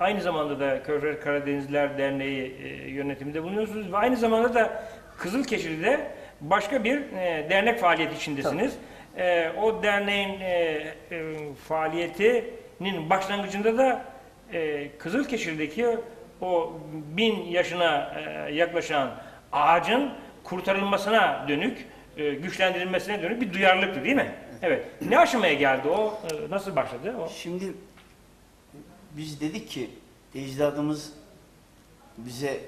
Aynı zamanda da Körfez Karadenizler Derneği yönetiminde bulunuyorsunuz ve aynı zamanda da Kızılkeşir'de başka bir dernek faaliyeti içindesiniz. Tamam. O derneğin faaliyetinin başlangıcında da Kızılkeşir'deki o 1000 yaşına yaklaşan ağacın kurtarılmasına dönük, güçlendirilmesine dönük bir duyarlılıktı değil mi? Evet. Ne aşamaya geldi o? Nasıl başladı o? Şimdi biz dedik ki ecdadımız bize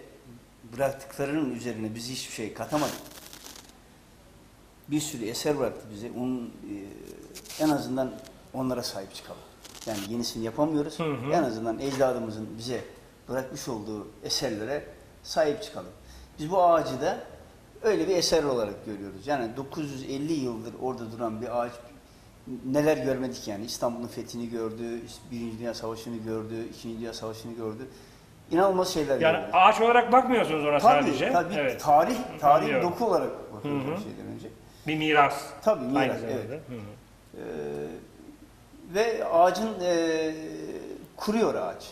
bıraktıklarının üzerine biz hiçbir şey katamadık. Bir sürü eser bıraktı bize. Onun, en azından onlara sahip çıkalım. Yani yenisini yapamıyoruz. Hı hı. En azından ecdadımızın bize bırakmış olduğu eserlere sahip çıkalım. Biz bu ağacı da öyle bir eser olarak görüyoruz. Yani 950 yıldır orada duran bir ağaç, neler görmedik yani. İstanbul'un fethini gördü, Birinci Dünya Savaşı'nı gördü, İkinci Dünya Savaşı'nı gördü. İnanılmaz şeyler yani gördü. Ağaç olarak bakmıyorsunuz ona tabii, sadece. Tabii, evet. Tarih doku olarak bakıyoruz şeyden önce. Bir miras. Tabii miras, evet. Hı -hı. Ve ağacın kuruyor ağaç.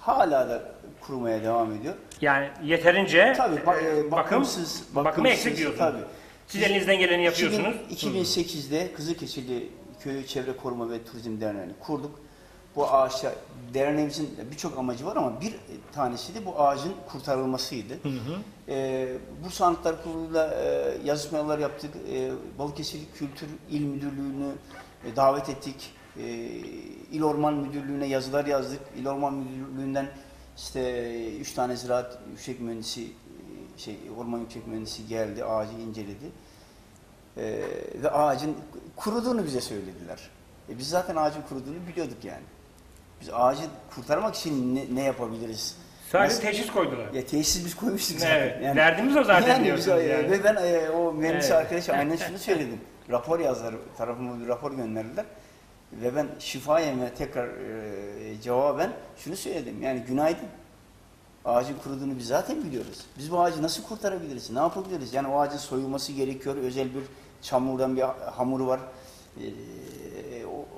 Hala da kurumaya devam ediyor. Yani yeterince tabii, bakımsız, bakımı eksik diyorsun. Tabii. Siz elinizden geleni yapıyorsunuz. 2008'de Kızılkeçili Köyü Çevre Koruma ve Turizm Derneği'ni kurduk. Bu ağaçlar, derneğimizin birçok amacı var ama bir tanesi de bu ağacın kurtarılmasıydı. Hı hı. Bursa Anıtlar Kurulu'yla yazışmalar yaptık. Balıkesir Kültür İl Müdürlüğü'nü davet ettik. İl Orman Müdürlüğü'ne yazılar yazdık. İl Orman Müdürlüğü'nden işte 3 tane ziraat yüksek mühendisi, orman yüksek mühendisi geldi, ağacı inceledi. Ve ağacın kuruduğunu bize söylediler. Biz zaten ağacın kuruduğunu biliyorduk yani. Biz ağacı kurtarmak için ne yapabiliriz? Sadece teşhis koydular. Ya teşhis biz koymuştuk zaten. Evet. Yani, derdimiz o zaten yani diyorsunuz. Yani. Ve ben o mühendis arkadaş aynen şunu söyledim. Rapor yazdılar, tarafıma bir rapor gönderdiler. Ve ben şifayeme tekrar cevaben şunu söyledim. Yani günaydın. Ağacın kuruduğunu biz zaten biliyoruz. Biz bu ağacı nasıl kurtarabiliriz? Ne yapabiliriz? Yani o ağacın soyulması gerekiyor. Özel bir çamurdan bir hamuru var.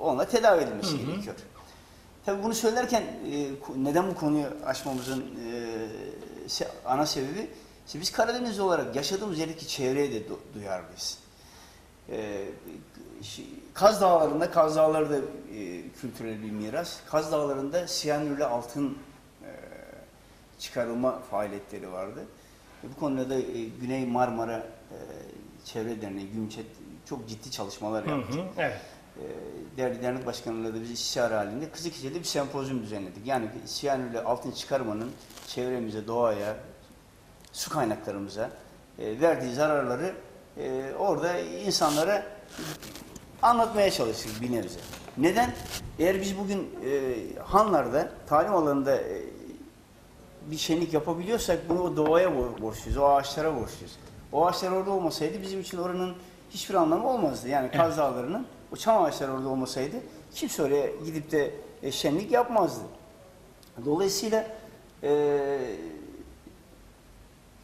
Onunla tedavi edilmesi gerekiyor. Tabii bunu söylerken neden bu konuyu açmamızın ana sebebi, biz Karadenizli olarak yaşadığımız yerdeki çevreye de duyarlıyız. Kaz Dağları'nda, Kaz Dağları da kültürel bir miras. Kaz Dağları'nda siyanürle altın çıkarılma faaliyetleri vardı. Bu konuda da Güney Marmara Çevre Derneği, Gümçet çok ciddi çalışmalar yaptı. Evet. Değerli dernek başkanlarıyla da biz istişare halinde Kızılkeçili'de bir sempozyum düzenledik. Yani siyanürle altın çıkarmanın çevremize, doğaya, su kaynaklarımıza verdiği zararları orada insanlara anlatmaya çalıştık bir nebze. Neden? Eğer biz bugün hanlarda, talim alanında bir şenlik yapabiliyorsak bunu o doğaya borçluyuz, o ağaçlara borçluyuz. O ağaçlar orada olmasaydı bizim için oranın hiçbir anlamı olmazdı. Yani Kaz Dağları'nın o çam ağaçları orada olmasaydı kimse oraya gidip de şenlik yapmazdı. Dolayısıyla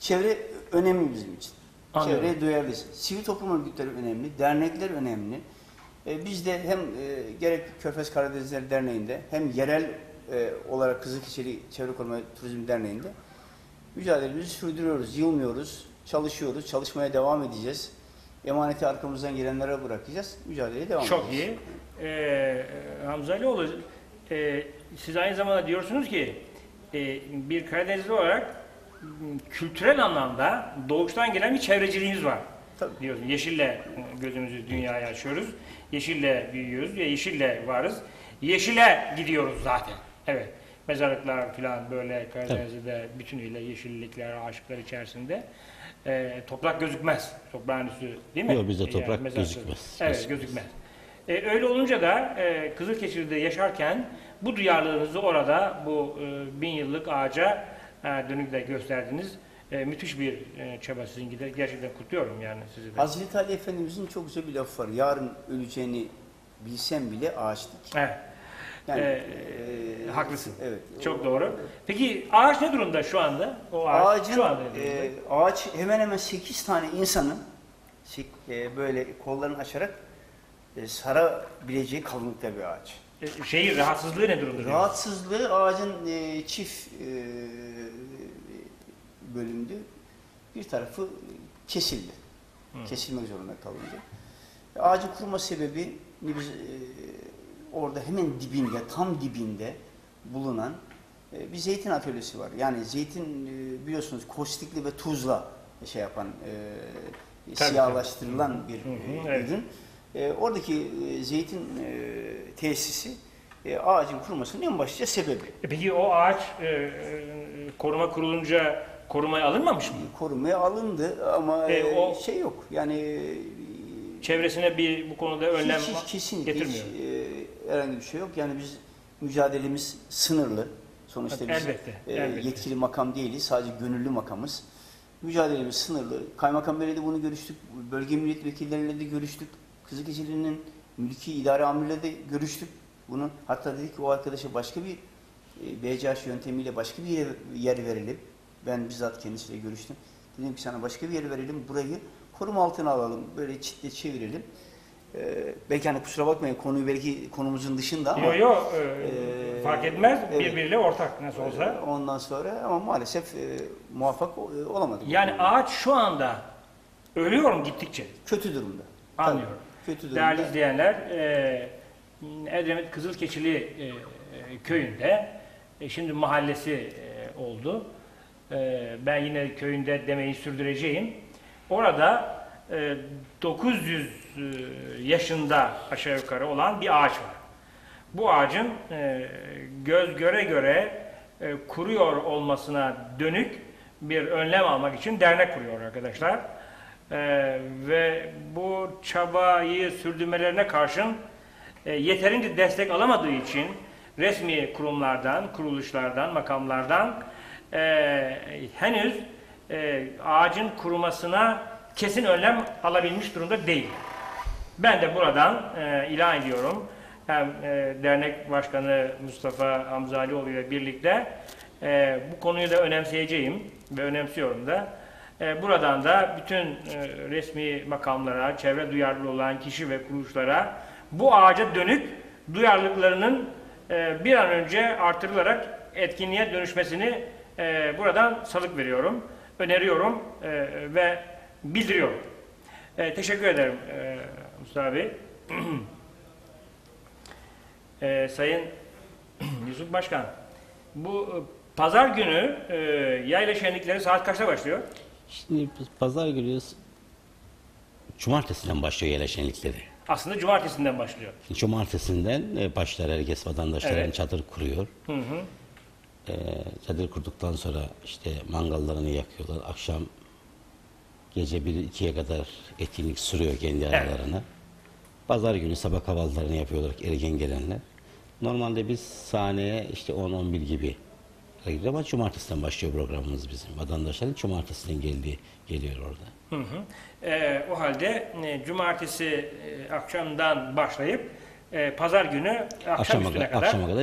çevre önemli bizim için. Anladım. Çevreye duyarlıyız. Sivil toplum örgütleri önemli, dernekler önemli. Biz de hem gerek Körfez Karadenizler Derneği'nde hem yerel olarak Kızılkeçili Çevre Koruma Turizm Derneği'nde mücadelemizi sürdürüyoruz, yılmıyoruz, çalışıyoruz, çalışmaya devam edeceğiz. Emaneti arkamızdan gelenlere bırakacağız. Mücadeleye devam edeceğiz. Çok iyi. Hamzaalioğlu, siz aynı zamanda diyorsunuz ki bir Karadenizli olarak kültürel anlamda doğuştan gelen bir çevreciliğimiz var. Tabii. Diyorsun. Yeşille gözümüzü dünyaya açıyoruz. Yeşille büyüyoruz. Yeşille varız. Yeşile gidiyoruz zaten. Evet. Mezarlıklar falan böyle Karadeniz'de bütünüyle yeşillikler, ağaçlıklar içerisinde. Toprak gözükmez. Toprağın üstü değil mi? Yok bizde toprak yani gözükmez. Evet gözükmez. Öyle olunca da Kızılkeçili'de yaşarken bu duyarlılığınızı orada bu 1000 yıllık ağaca dönük de gösterdiniz. Müthiş bir çaba sizin gider. Gerçekten kutluyorum yani sizi de. Hazreti Ali Efendimiz'in çok güzel bir lafı var. Yarın öleceğini bilsem bile ağaçtık. Evet. Yani, haklısın. Evet. Çok doğru. Peki ağaç ne durumda şu anda? O ağaç, ağacın, şu anda ağaç hemen hemen 8 tane insanın böyle kollarını açarak sarabileceği kalınlıkta bir ağaç. Rahatsızlığı ne durumda? Rahatsızlığı ağacın çift bölündü. Bir tarafı kesildi. Hı. Kesilmek zorunda kalındı. Ağacın kurma sebebi biz orada hemen dibinde, tam dibinde bulunan bir zeytin atölyesi var. Yani zeytin biliyorsunuz kostikli ve tuzla yapan, siyahlaştırılan bir ürün. Oradaki zeytin tesisi ağacın kurmasının en başlıca sebebi. Peki o ağaç koruma kurulunca korumaya alınmamış mı? Korumaya alındı ama yok. Yani çevresine bir bu konuda önlem getirmiyor. Herhangi bir şey yok. Yani biz mücadelemiz sınırlı. Sonuçta biz yetkili makam değiliz. Sadece gönüllü makamız. Mücadelemiz sınırlı. Kaymakam Bey'le de bunu görüştük. Bölge milletvekilleriyle de görüştük. Kızılkeçili'nin mülki idare amirleriyle de görüştük. Bunu hatta dedik ki o arkadaşa başka bir BCH yöntemiyle başka bir yer verelim. Ben bizzat kendisiyle görüştüm. Dedim ki sana başka bir yer verelim. Burayı koruma altına alalım. Böyle çitle çevirelim. Belki hani kusura bakmayın konuyu belki konumuzun dışında ama fark etmez birbiriyle ortak nasıl olsa. Ondan sonra ama maalesef muvaffak olamadık. Yani ağaç şu anda Ölüyorum gittikçe. Kötü durumda. Anlıyorum. Tabii, kötü durumda. Değerli izleyenler, Edremit Kızılkeçili köyünde, şimdi mahallesi oldu. Ben yine köyünde demeyi sürdüreceğim. Orada 900 yaşında aşağı yukarı olan bir ağaç var. Bu ağacın göz göre göre kuruyor olmasına dönük bir önlem almak için dernek kuruyor arkadaşlar. Ve bu çabayı sürdürmelerine karşın yeterince destek alamadığı için resmi kurumlardan, kuruluşlardan, makamlardan henüz ağacın kurumasına kesin önlem alabilmiş durumda değil. Ben de buradan ilan ediyorum. Hem dernek başkanı Mustafa Hamzaalioğlu ile birlikte bu konuyu da önemseyeceğim ve önemsiyorum da. Buradan da bütün resmi makamlara, çevre duyarlı olan kişi ve kuruluşlara bu ağaca dönük duyarlılıklarının bir an önce artırılarak etkinliğe dönüşmesini buradan salık veriyorum, öneriyorum ve bildiriyorum. Teşekkür ederim Mustafa abi. Sayın Yusuf Başkan, bu pazar günü yayla şenlikleri saat kaçta başlıyor? Şimdi pazar günü cumartesiden başlıyor yayla şenlikleri. Aslında cumartesinden başlıyor. Cumartesinden başlar, herkes vatandaşların çadır kuruyor. Hı hı. Çadır kurduktan sonra işte mangallarını yakıyorlar. Akşam gece 1-2'ye kadar etkinlik sürüyor kendi aralarına. Evet. Pazar günü sabah kahvaltılarını yapıyorlar ergen gelenler. Normalde biz sahneye işte 10-11 gibi gidiyoruz ama cumartesiden başlıyor programımız bizim. Vatandaşların cumartesiden geliyor orada. Hı hı. O halde cumartesi akşamdan başlayıp pazar günü akşama kadar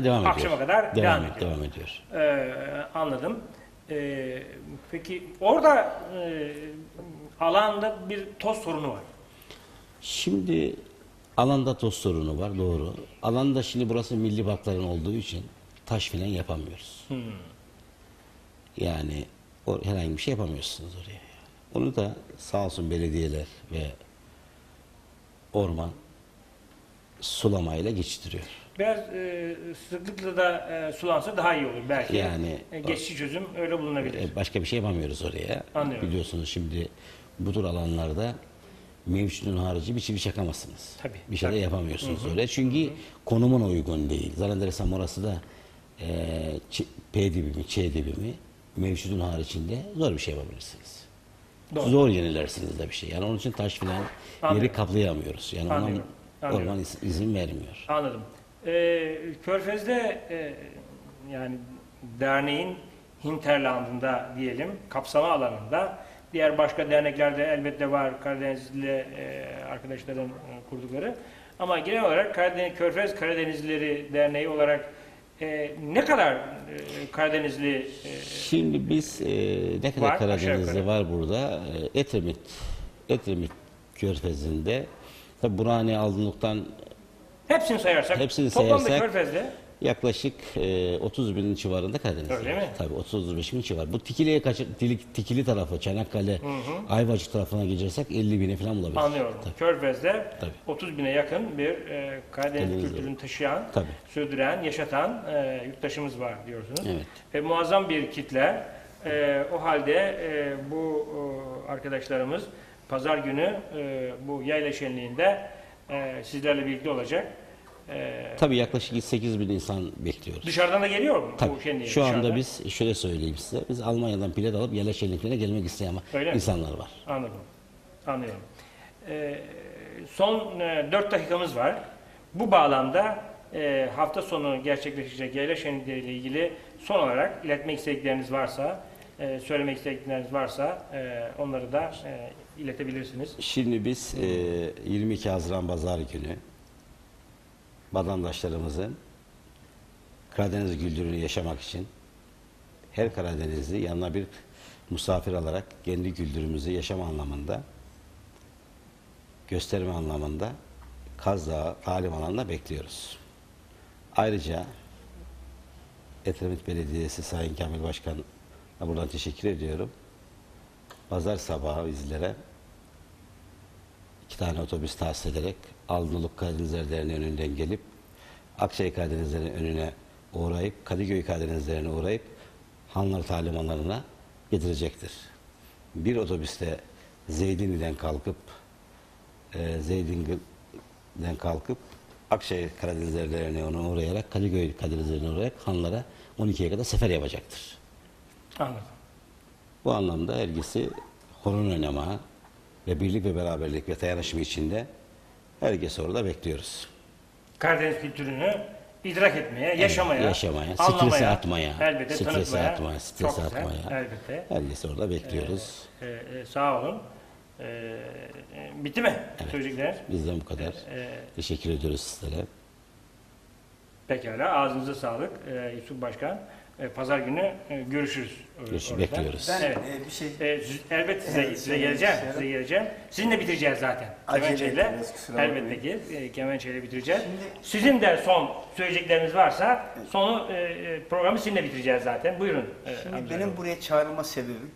devam ediyor. Akşama kadar devam ediyor. Anladım. Peki orada alanda bir toz sorunu var. Şimdi alanda toz sorunu var, doğru. Alanda şimdi burası milli parkların olduğu için taş filan yapamıyoruz. Hmm. Yani herhangi bir şey yapamıyorsunuz oraya. Onu da sağ olsun belediyeler ve orman sulamayla geçiştiriyor. Biraz sıklıkla da sulansa daha iyi olur belki. Yani geçici çözüm öyle bulunabilir. Başka bir şey yapamıyoruz oraya. Anlıyorum. Biliyorsunuz şimdi bu tür alanlarda mevcudun harici bir çivi çakamazsınız. Tabii, bir şey de yapamıyorsunuz öyle. Çünkü konumuna uygun değil. Zannedersem orası da P dibi mi, Ç dibi mi, mevcudun haricinde zor bir şey yapabilirsiniz. Doğru. Zor yenilersiniz de bir şey. Yani onun için taş filan yeri kaplayamıyoruz. Yani orman izin vermiyor. Anladım. Körfez'de yani derneğin hinterlandında diyelim, kapsama alanında, diğer başka derneklerde elbette var Karadenizli arkadaşların kurdukları. Ama genel olarak Körfez Karadenizleri Derneği olarak ne kadar Karadenizli şimdi biz ne kadar var, Karadenizli var burada? Edremit Körfezi'nde. Tabi Burhaniye, Altınoluk'tan hepsini sayarsak Körfez'de yaklaşık 30 bin civarında Karadenizler. Öyle mi? Tabii 30-35 bin civar. Bu Tikili tarafı, Çanakkale, Ayvacık tarafına geçersek 50 bine falan bulabilir. Anlıyorum. Tabii. Körfez'de 30 bine yakın bir Karadeniz kültürünü taşıyan, sürdüren, yaşatan yurttaşımız var diyorsunuz. Evet. Muazzam bir kitle. O halde bu arkadaşlarımız pazar günü bu yayla şenliğinde sizlerle birlikte olacak. Tabii yaklaşık 8 bin insan bekliyoruz. Dışarıdan da geliyor mu? Tabii. Şu anda dışarıdan. Biz şöyle söyleyeyim size. Biz Almanya'dan bilet alıp yayla şenliklerine gelmek isteyen insanlar var. Anladım. Anlıyorum. Son 4 dakikamız var. Bu bağlamda hafta sonu gerçekleşecek yayla şenlikleriyle ilgili son olarak iletmek istedikleriniz varsa, söylemek istedikleriniz varsa onları da iletebilirsiniz. Şimdi biz 22 Haziran Pazar günü vatandaşlarımızın Karadeniz kültürünü yaşamak için her Karadenizli yanına bir misafir alarak kendi kültürümüzü yaşama anlamında, gösterme anlamında Kaz Dağı talim alanında bekliyoruz. Ayrıca Edremit Belediyesi Sayın Kamil Başkan'a buradan teşekkür ediyorum. Pazar sabahı bizlere tane otobüs tahsis ederek Altınoluk Karadenizler Derneği'nin önünden gelip Akçay Karadenizler'in önüne uğrayıp Kadıköy Karadenizler'ine uğrayıp Hanlar talimanlarına getirecektir. Bir otobüste Zeydinli'den kalkıp Akçay Karadenizler Derneği'ne uğrayarak Kadıköy Karadenizler'ine uğrayarak Hanlara 12'ye kadar sefer yapacaktır. Anladım. Bu anlamda ergisi horon oynama ve birlik ve beraberlik ve dayanışma içinde herkesi orada bekliyoruz. Karadeniz kültürünü idrak etmeye, evet, yaşamaya, anlamaya, stresi atmaya, elbette stresi atmaya. Elbette. Herkesi orada bekliyoruz. Sağ olun. Bitti mi? Evet. Söyleyecekler. Bizden bu kadar. Teşekkür ediyoruz sizlere. Pekala. Ağzınıza sağlık Yusuf Başkan. Pazar günü görüşürüz. Bekliyoruz. Ben, evet. Bir şey... elbet size geleceğim. Sizinle bitireceğiz zaten. Kemençeyle. Elbette ki kemençeyle bitireceğiz. Şimdi... Sizin de son söyleyecekleriniz varsa sonu programı sizinle bitireceğiz zaten. Buyurun. Şimdi benim buraya çağrılma sebebim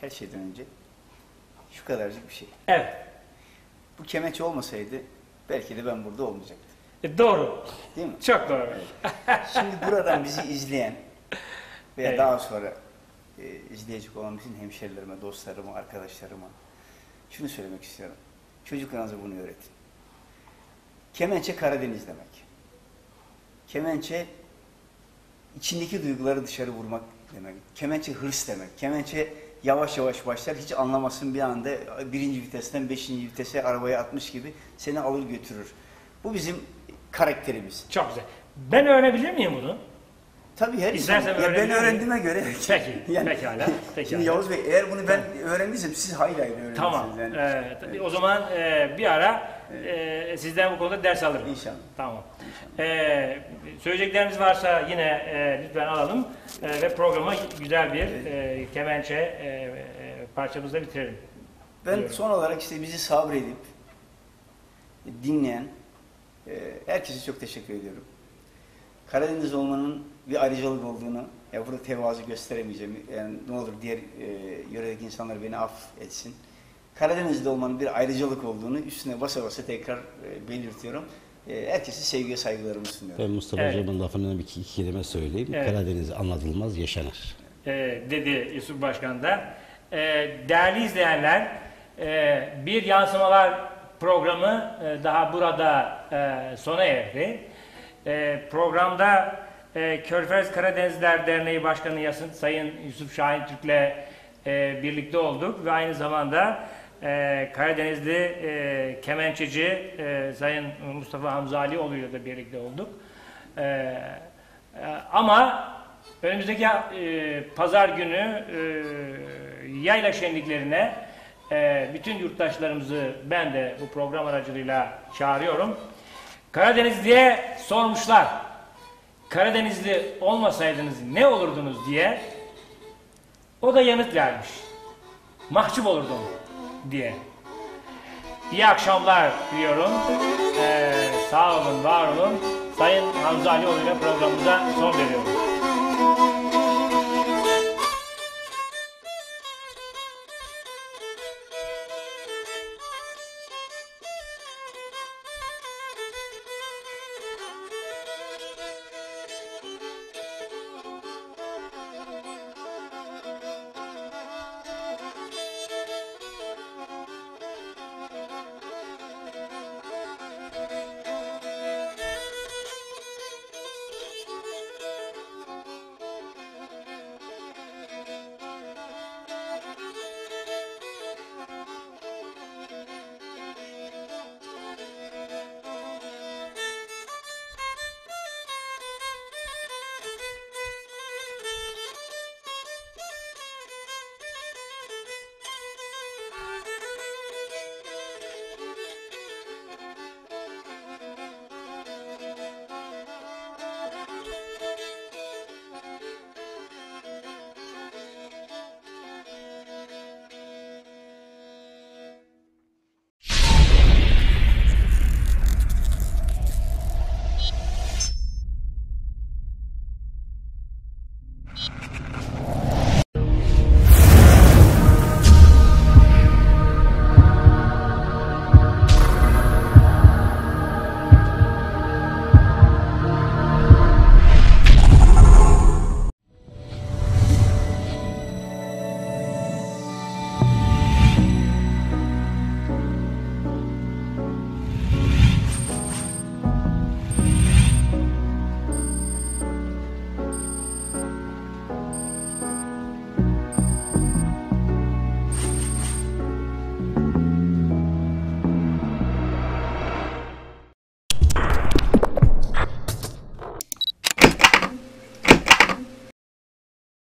her şeyden önce şu kadarcık bir şey. Evet. Bu kemençe olmasaydı belki de ben burada olmayacaktım. Doğru. Değil mi? Çok doğru. Evet. Şimdi buradan bizi izleyen veya evet, daha sonra izleyecek olan bütün hemşerilerime, dostlarıma, arkadaşlarıma şunu söylemek istiyorum. Çocuklarınıza bunu öğretin. Kemençe Karadeniz demek. Kemençe içindeki duyguları dışarı vurmak demek. Kemençe hırs demek. Kemençe yavaş yavaş başlar. Hiç anlamazsın, bir anda birinci vitesten 5. vitese arabaya atmış gibi seni alır götürür. Bu bizim karakterimiz. Çok güzel. Ben öğrenebilir miyim bunu? Tabii her insan. Ben öğrendiğime göre. Peki. Yani, pekala. Şimdi Yavuz Bey, eğer bunu ben öğrendiysem siz hayli öğrenirsiniz. Tamam. Yani. Tabii, o zaman bir ara sizden bu konuda ders alırım. İnşallah. Tamam. İnşallah. Söyleyeceklerimiz varsa yine lütfen alalım ve programa güzel bir kemençe parçamızla bitirelim. Ben diyorum. Son olarak işte bizi sabredip dinleyen herkese çok teşekkür ediyorum. Karadeniz olmanın bir ayrıcalık olduğunu, ya burada tevazu gösteremeyeceğim, yani ne olur diğer yöredeki insanlar beni affetsin. Karadeniz'de olmanın bir ayrıcalık olduğunu üstüne basa basa tekrar belirtiyorum. Herkese sevgiye saygılarımı sunuyorum. Ben Mustafa Hocam'ın lafını iki kelime söyleyeyim. Evet. Karadeniz anlatılmaz, yaşanır. Dedi Yusuf Başkan da. Değerli izleyenler, bir Yansımalar programı daha burada sona erdi. Programda Körfez Karadenizler Derneği Başkanı Sayın Yusuf Şahintürk'le birlikte olduk ve aynı zamanda Karadenizli kemençeci Sayın Mustafa Hamzaalioğlu ile de birlikte olduk. Ama önümüzdeki pazar günü yayla şenliklerine bütün yurttaşlarımızı ben de bu program aracılığıyla çağırıyorum. Karadenizli'ye sormuşlar, Karadenizli olmasaydınız ne olurdunuz diye, o da yanıt vermiş, mahcup olurdum diye. İyi akşamlar diliyorum, sağ olun, var olun. Sayın Hamzaalioğlu ile programımıza son veriyorum.